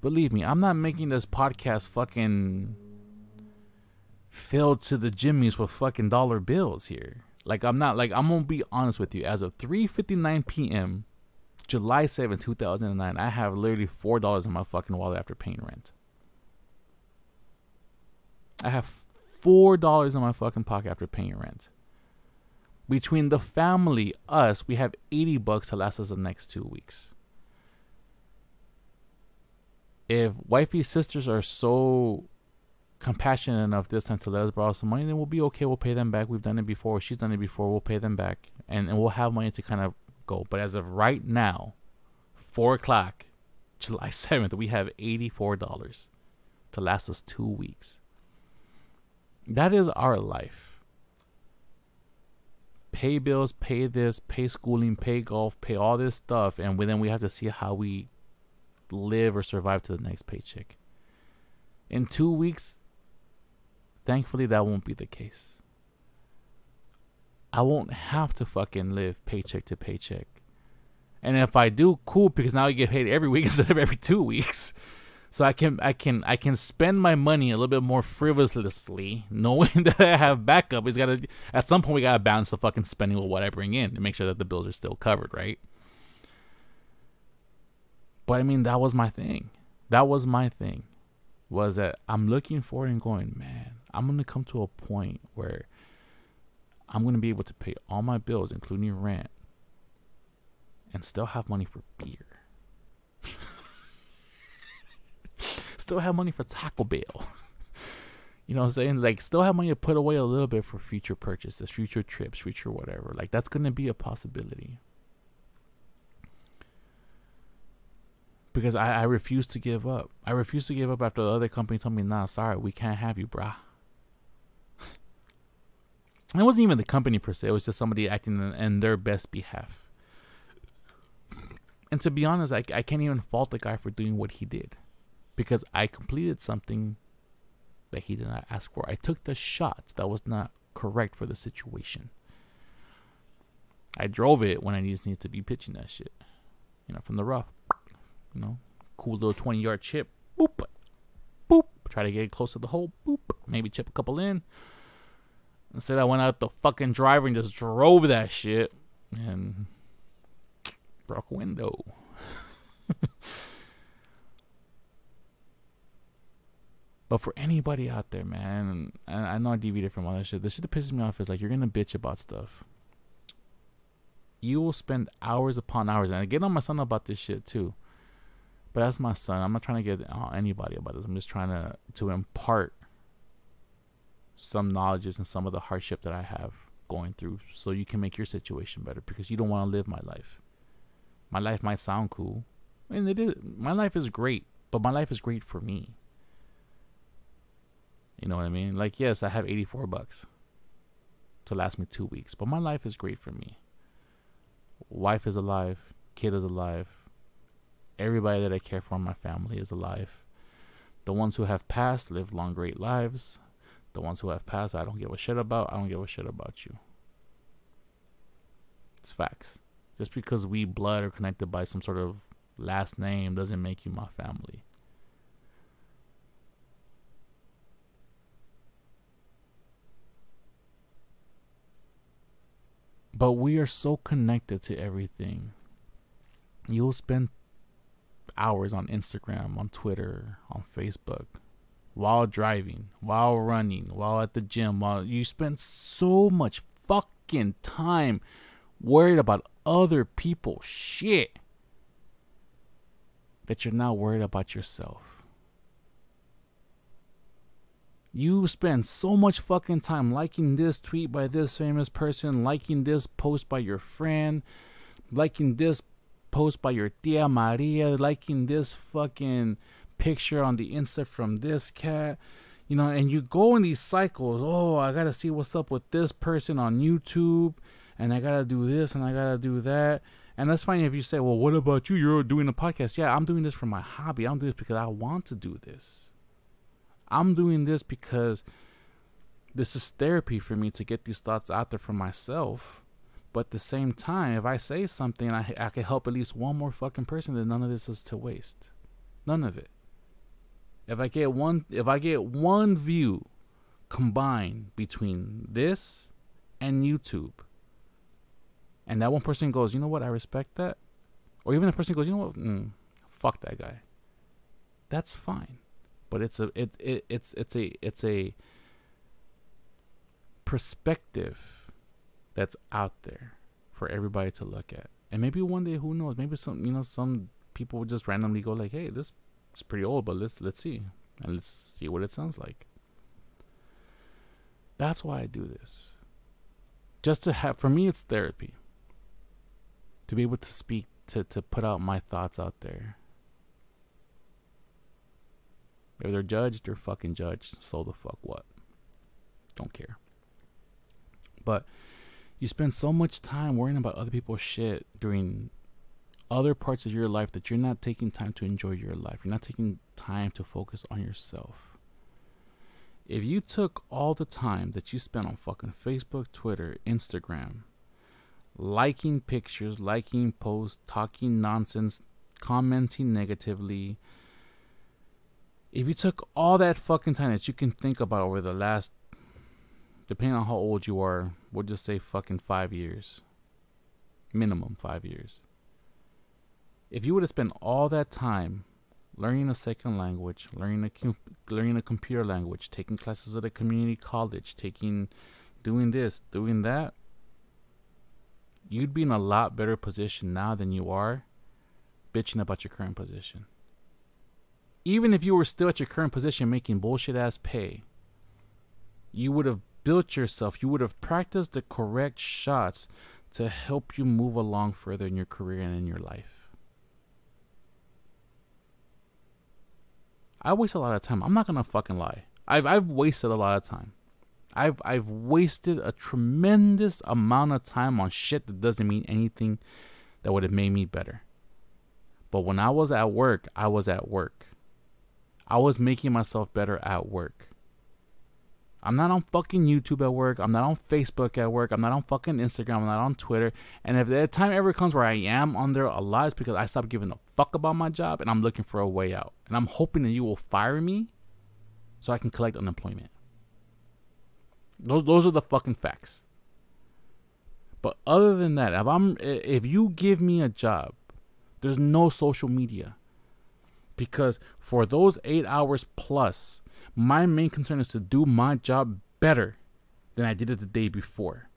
Believe me, I'm not making this podcast fucking filled to the jimmies with fucking dollar bills here. Like, I'm not, like, I'm gonna be honest with you. As of three fifty-nine p m, July seventh, two thousand nine, I have literally four dollars in my fucking wallet after paying rent. I have four dollars in my fucking pocket after paying rent. Between the family, us, we have eighty bucks to last us the next two weeks. If wifey's sisters are so compassionate enough this time to let us borrow some money, then we'll be okay. We'll pay them back. We've done it before. She's done it before. We'll pay them back. And, and we'll have money to kind of go. But as of right now, four o'clock, July seventh, we have eighty-four dollars to last us two weeks. That is our life. Pay bills, pay this, pay schooling, pay golf, pay all this stuff, and then we have to see how we live or survive to the next paycheck. In two weeks, thankfully, that won't be the case. I won't have to fucking live paycheck to paycheck. And if I do, cool, because now you get paid every week instead of every two weeks. So I can I can I can spend my money a little bit more frivolously, knowing that I have backup. It's gotta, at some point we gotta balance the fucking spending with what I bring in and make sure that the bills are still covered, right? But I mean, that was my thing. That was my thing. Was that I'm looking forward and going, man, I'm gonna come to a point where I'm gonna be able to pay all my bills, including rent, and still have money for beer. Still have money for Taco Bell. You know what I'm saying? Like, still have money to put away a little bit for future purchases, future trips, future whatever. Like, that's going to be a possibility. Because I, I refuse to give up. I refuse to give up after the other company told me, nah, sorry, we can't have you, brah. It wasn't even the company per se. It was just somebody acting in, in their best behalf. And to be honest, I, I can't even fault the guy for doing what he did. Because I completed something that he did not ask for. I took the shot that was not correct for the situation. I drove it when I just needed to be pitching that shit. You know, from the rough. You know, cool little twenty yard chip. Boop. Boop. Try to get it close to the hole. Boop. Maybe chip a couple in. Instead, I went out the fucking driver and just drove that shit. And broke a window. But for anybody out there, man, and I know I deviated from all that shit. The shit that pisses me off is like, you're going to bitch about stuff. You will spend hours upon hours. And I get on my son about this shit too. But that's my son. I'm not trying to get on anybody about this. I'm just trying to, to impart some knowledges and some of the hardship that I have going through so you can make your situation better, because you don't want to live my life. My life might sound cool. And it is. My life is great, but my life is great for me. You know what I mean? Like, yes, I have eighty-four bucks to last me two weeks. But my life is great for me. Wife is alive. Kid is alive. Everybody that I care for in my family is alive. The ones who have passed live long, great lives. The ones who have passed, I don't give a shit about. I don't give a shit about you. It's facts. Just because we blood are connected by some sort of last name doesn't make you my family. But we are so connected to everything. You'll spend hours on Instagram, on Twitter, on Facebook, while driving, while running, while at the gym, while you spend so much fucking time worried about other people's shit that you're not worried about yourself. You spend so much fucking time liking this tweet by this famous person, liking this post by your friend, liking this post by your tia Maria, liking this fucking picture on the Insta from this cat, you know, and you go in these cycles. Oh, I gotta see what's up with this person on YouTube, and I gotta do this, and I gotta do that. And that's fine if you say, well, what about you? You're doing a podcast. Yeah, I'm doing this for my hobby. I'm doing this because I want to do this. I'm doing this because this is therapy for me to get these thoughts out there for myself. But at the same time, if I say something, I, I can help at least one more fucking person, then none of this is to waste. None of it. If I get one, if I get one view combined between this and YouTube, and that one person goes, you know what, I respect that. Or even the person goes, you know what, mm, fuck that guy. That's fine. But it's a it, it it's it's a it's a perspective that's out there for everybody to look at. And maybe one day, who knows, maybe some you know, some people would just randomly go like, hey, this is pretty old, but let's let's see. And let's see what it sounds like. That's why I do this. Just to have, for me it's therapy. To be able to speak, to, to put out my thoughts out there. If they're judged, they're fucking judged. So the fuck what? Don't care. But you spend so much time worrying about other people's shit during other parts of your life that you're not taking time to enjoy your life. You're not taking time to focus on yourself. If you took all the time that you spent on fucking Facebook, Twitter, Instagram, liking pictures, liking posts, talking nonsense, commenting negatively, if you took all that fucking time that you can think about over the last, depending on how old you are, we'll just say fucking five years. Minimum five years. If you would have spent all that time learning a second language, learning a, learning a computer language, taking classes at a community college, taking, doing this, doing that, you'd be in a lot better position now than you are bitching about your current position. Even if you were still at your current position making bullshit ass pay, you would have built yourself, you would have practiced the correct shots to help you move along further in your career and in your life. I waste a lot of time. I'm not gonna fucking lie. I've, I've wasted a lot of time. I've, I've wasted a tremendous amount of time on shit that doesn't mean anything that would have made me better. But when I was at work, I was at work. I was making myself better at work. I'm not on fucking YouTube at work. I'm not on Facebook at work. I'm not on fucking Instagram. I'm not on Twitter. And if the time ever comes where I am on there a lot, it's because I stopped giving a fuck about my job and I'm looking for a way out. And I'm hoping that you will fire me so I can collect unemployment. Those, those are the fucking facts. But other than that, if I'm, if you give me a job, there's no social media. Because for those eight hours plus, my main concern is to do my job better than I did it the day before.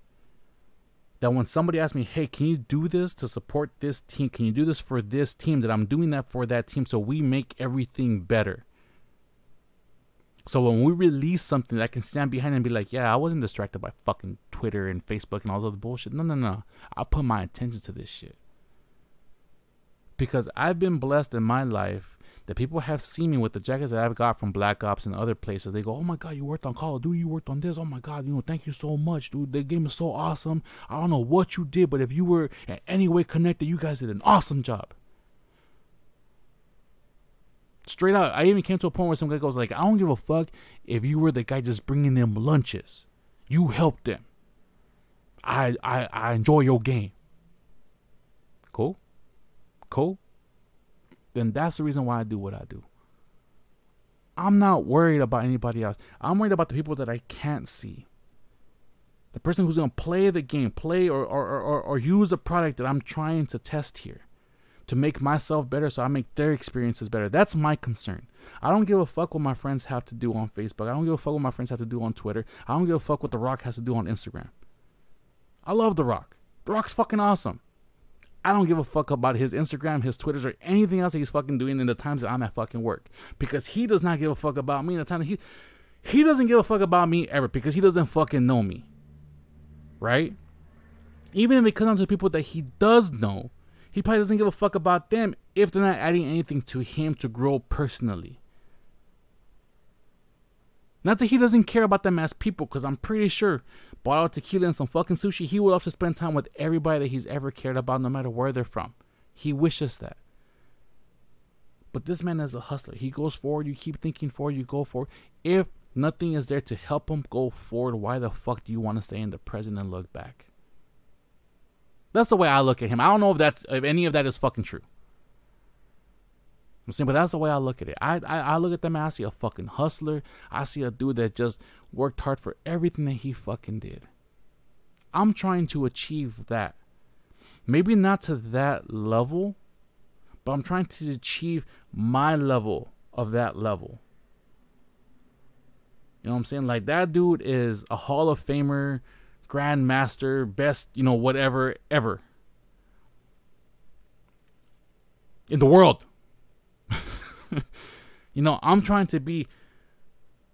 That when somebody asks me, hey, can you do this to support this team? Can you do this for this team? That I'm doing that for that team so we make everything better. So when we release something, I can stand behind and be like, yeah, I wasn't distracted by fucking Twitter and Facebook and all this other bullshit. No, no, no. I put my attention to this shit. Because I've been blessed in my life that people have seen me with the jackets that I've got from Black Ops and other places. They go, oh my God, you worked on Call of Duty, you worked on this. Oh my God, you know, thank you so much, dude. The game is so awesome. I don't know what you did, but if you were in any way connected, you guys did an awesome job. Straight out, I even came to a point where some guy goes like, I don't give a fuck if you were the guy just bringing them lunches. You helped them. I I, I enjoy your game. Cool? Cool? Then that's the reason why I do what I do. I'm not worried about anybody else. I'm worried about the people that I can't see. The person who's going to play the game, play or, or, or, or use a product that I'm trying to test here to make myself better so I make their experiences better. That's my concern. I don't give a fuck what my friends have to do on Facebook. I don't give a fuck what my friends have to do on Twitter. I don't give a fuck what The Rock has to do on Instagram. I love The Rock. The Rock's fucking awesome. I don't give a fuck about his Instagram, his Twitters, or anything else that he's fucking doing in the times that I'm at fucking work. Because he does not give a fuck about me in the time that he... He doesn't give a fuck about me ever because he doesn't fucking know me. Right? Even if it comes down to the people that he does know, he probably doesn't give a fuck about them if they're not adding anything to him to grow personally. Not that he doesn't care about them as people, because I'm pretty sure... bought out tequila and some fucking sushi, he would love to spend time with everybody that he's ever cared about, no matter where they're from. He wishes that. But this man is a hustler. He goes forward. You keep thinking forward. You go forward. If nothing is there to help him go forward, why the fuck do you want to stay in the present and look back? That's the way I look at him. I don't know if that's if any of that is fucking true. I'm saying, but that's the way I look at it. I, I, I look at them and I see a fucking hustler. I see a dude that just worked hard for everything that he fucking did. I'm trying to achieve that. Maybe not to that level, but I'm trying to achieve my level of that level. You know what I'm saying? Like, that dude is a Hall of Famer, grandmaster, best, you know, whatever, ever. In the world. You know, I'm trying to be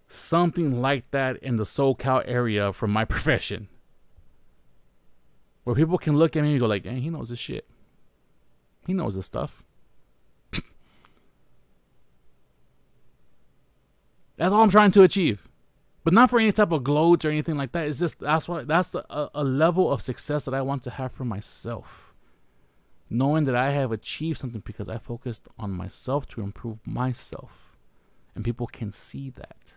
something like that in the SoCal area from my profession, where people can look at me and go like, hey, he knows this shit. He knows this stuff. That's all I'm trying to achieve, but not for any type of gloats or anything like that. It's just, that's what, that's a, a level of success that I want to have for myself. Knowing that I have achieved something because I focused on myself to improve myself. And people can see that.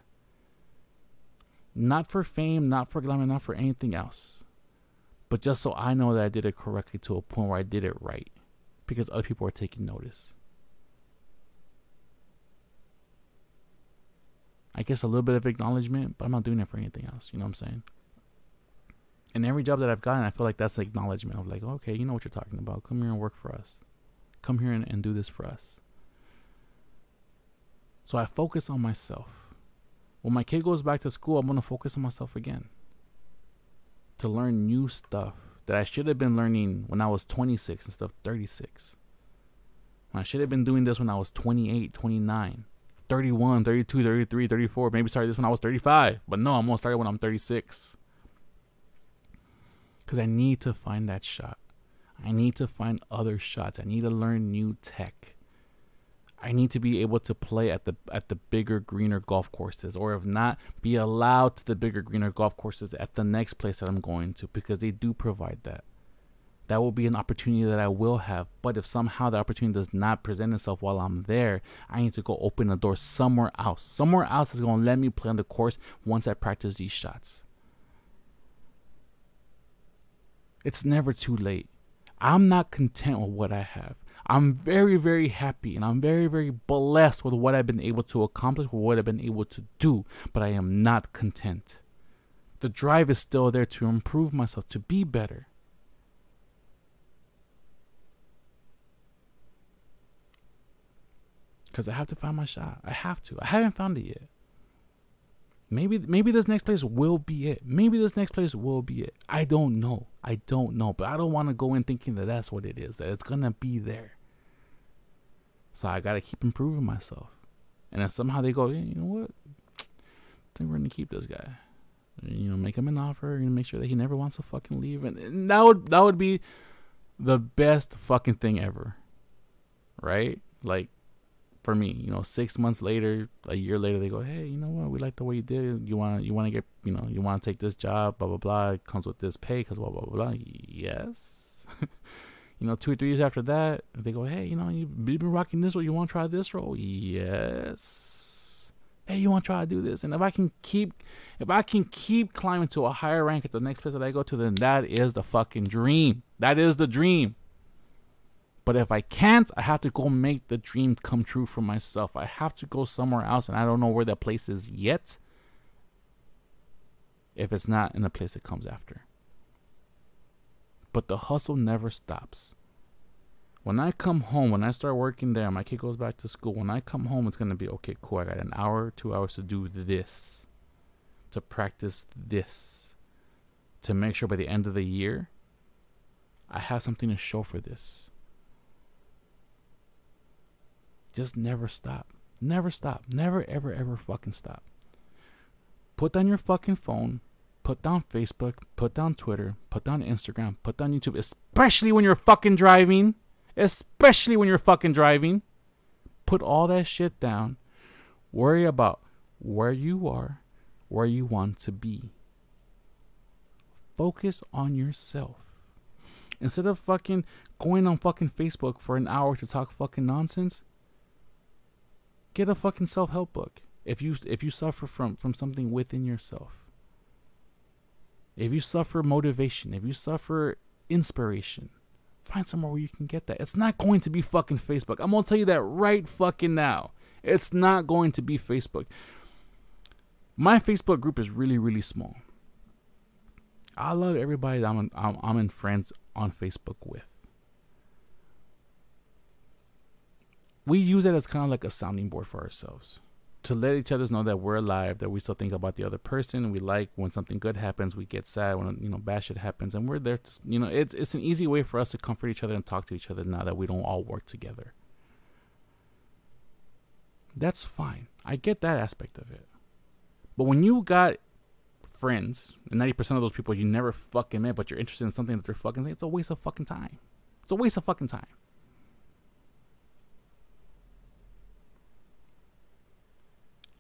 Not for fame, not for glamour, not for anything else. But just so I know that I did it correctly to a point where I did it right. Because other people are taking notice. I guess a little bit of acknowledgement, but I'm not doing it for anything else. You know what I'm saying? And every job that I've gotten, I feel like that's an acknowledgement of like, okay, you know what you're talking about. Come here and work for us. Come here and, and do this for us. So I focus on myself. When my kid goes back to school, I'm going to focus on myself again. To learn new stuff that I should have been learning when I was twenty-six and stuff, thirty-six. I should have been doing this when I was twenty-eight, twenty-nine, thirty-one, thirty-two, thirty-three, thirty-four. Maybe started this when I was thirty-five. But no, I'm going to start it when I'm thirty-six. Because I need to find that shot. I need to find other shots. I need to learn new tech. I need to be able to play at the at the bigger, greener golf courses. Or if not, be allowed to the bigger, greener golf courses at the next place that I'm going to. Because they do provide that. That will be an opportunity that I will have. But if somehow the opportunity does not present itself while I'm there, I need to go open the door somewhere else. Somewhere else is going to let me play on the course once I practice these shots. It's never too late. I'm not content with what I have. I'm very, very happy and I'm very, very blessed with what I've been able to accomplish, with what I've been able to do, but I am not content. The drive is still there to improve myself, to be better. Because I have to find my shot. I have to. I haven't found it yet. Maybe maybe this next place will be it. Maybe this next place will be it. I don't know. I don't know. But I don't want to go in thinking that that's what it is. That it's going to be there. So I got to keep improving myself. And if somehow they go, yeah, you know what? I think we're going to keep this guy. You know, make him an offer. And make sure that he never wants to fucking leave. And, and that would, that would be the best fucking thing ever. Right? Like. For me, you know, six months later, a year later, they go, hey, you know what? We like the way you did. You want to, you want to get, you know, you want to take this job, blah, blah, blah. It comes with this pay, because blah, blah, blah, blah. Yes. You know, two or three years after that, they go, hey, you know, you've been rocking this role. You want to try this role? Yes. Hey, you want to try to do this? And if I can keep, if I can keep climbing to a higher rank at the next place that I go to, then that is the fucking dream. That is the dream. But if I can't, I have to go make the dream come true for myself. I have to go somewhere else, and I don't know where that place is yet. If it's not in the place it comes after. But the hustle never stops. When I come home, when I start working there, my kid goes back to school. When I come home, it's going to be, okay, cool, I got an hour, two hours to do this. To practice this. To make sure by the end of the year, I have something to show for this. Just never stop. Never stop. Never, ever, ever fucking stop. Put down your fucking phone. Put down Facebook. Put down Twitter. Put down Instagram. Put down YouTube. Especially when you're fucking driving. Especially when you're fucking driving. Put all that shit down. Worry about where you are, where you want to be. Focus on yourself. Instead of fucking going on fucking Facebook for an hour to talk fucking nonsense, get a fucking self-help book. If you if you suffer from from something within yourself, if you suffer motivation, if you suffer inspiration, find somewhere where you can get that. It's not going to be fucking Facebook. I'm going to tell you that right fucking now. It's not going to be Facebook. My Facebook group is really, really small. I love everybody that I'm in, I'm, I'm in friends on Facebook with. We use it as kind of like a sounding board for ourselves. To let each other know that we're alive, that we still think about the other person. We like when something good happens, we get sad when, you know, bad shit happens, and we're there to, you know, it's, it's an easy way for us to comfort each other and talk to each other now that we don't all work together. That's fine. I get that aspect of it. But when you got friends, and ninety percent of those people you never fucking met, but you're interested in something that they're fucking saying, it's a waste of fucking time. It's a waste of fucking time.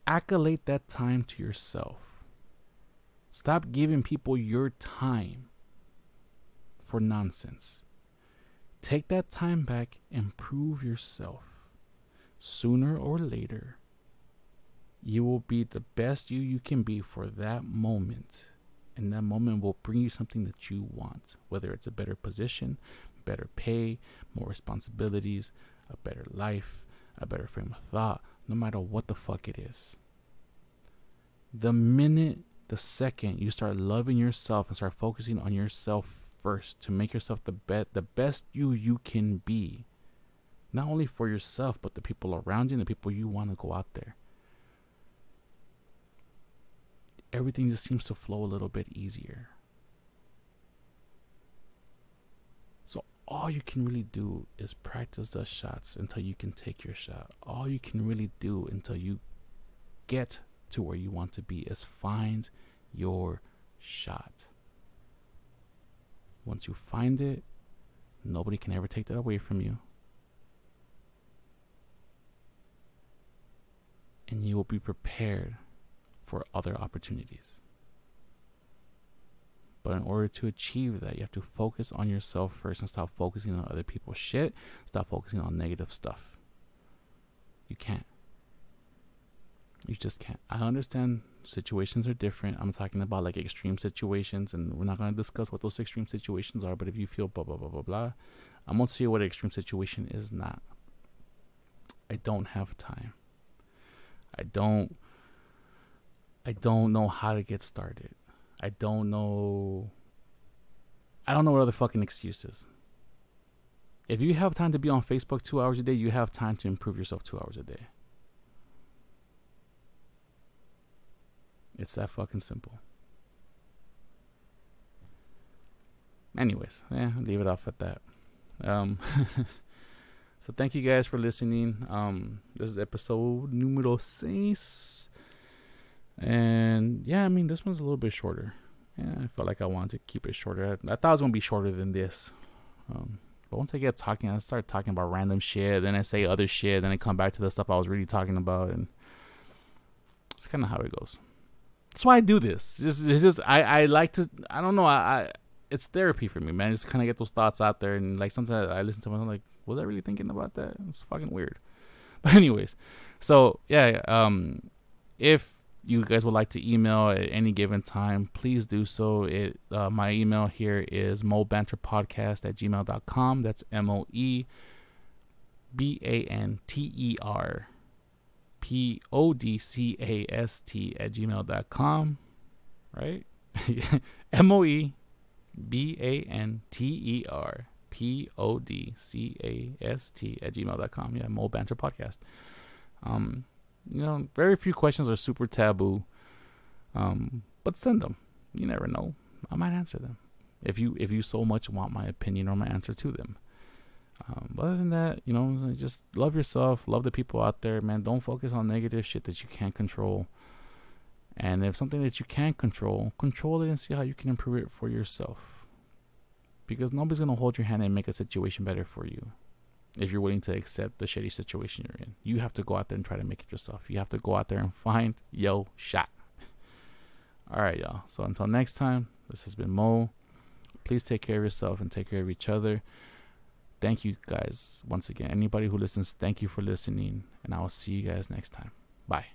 Accolade that time to yourself. Stop giving people your time for nonsense. Take that time back and prove yourself. Sooner or later, you will be the best you you can be for that moment. And that moment will bring you something that you want, whether it's a better position, better pay, more responsibilities, a better life, a better frame of thought. No matter what the fuck it is. The minute, the second you start loving yourself and start focusing on yourself first to make yourself the be- the best you you can be. Not only for yourself, but the people around you and the people you want to go out there. Everything just seems to flow a little bit easier. All you can really do is practice those shots until you can take your shot. All you can really do until you get to where you want to be is find your shot. Once you find it, nobody can ever take that away from you. And you will be prepared for other opportunities. But in order to achieve that, you have to focus on yourself first and stop focusing on other people's shit. Stop focusing on negative stuff. You can't. You just can't. I understand situations are different. I'm talking about like extreme situations, and we're not going to discuss what those extreme situations are. But if you feel blah, blah, blah, blah, blah, I'm going to tell you what an extreme situation is not. I don't have time. I don't. I don't know how to get started. I don't know. I don't know what other fucking excuse is. If you have time to be on Facebook two hours a day, you have time to improve yourself two hours a day. It's that fucking simple. Anyways, yeah, I'll leave it off at that. Um, so thank you guys for listening. Um, this is episode numero seis. And yeah, I mean, this one's a little bit shorter. Yeah, I felt like I wanted to keep it shorter. I, I thought it was gonna be shorter than this, um, but once I get talking, I start talking about random shit. Then I say other shit. Then I come back to the stuff I was really talking about, and it's kind of how it goes. That's why I do this. It's just, it's just I, I like to. I don't know. I, I it's therapy for me, man. I just kind of get those thoughts out there, and like sometimes I listen to myself, I'm like, was I really thinking about that? It's fucking weird. But anyways, so yeah, um, if you guys would like to email at any given time, please do so. It uh, my email here is mobanterpodcast at gmail dot com. That's M O E B A N T E R P O D C A S T at gmail dot com, right? M O E B A N T E R P O D C A S T at gmail dot com. Yeah, Mo Banter Podcast. Um, you know, very few questions are super taboo, um, but send them. You never know. I might answer them if you if you so much want my opinion or my answer to them. Um, but other than that, you know, just love yourself, love the people out there, man. Don't focus on negative shit that you can't control. And if something that you can't control, control it and see how you can improve it for yourself. Because nobody's going to hold your hand and make a situation better for you if you're willing to accept the shitty situation you're in. You have to go out there and try to make it yourself. You have to go out there and find yo shot. All right, y'all. So until next time, this has been Mo. Please take care of yourself and take care of each other. Thank you guys once again. Anybody who listens, thank you for listening. And I will see you guys next time. Bye.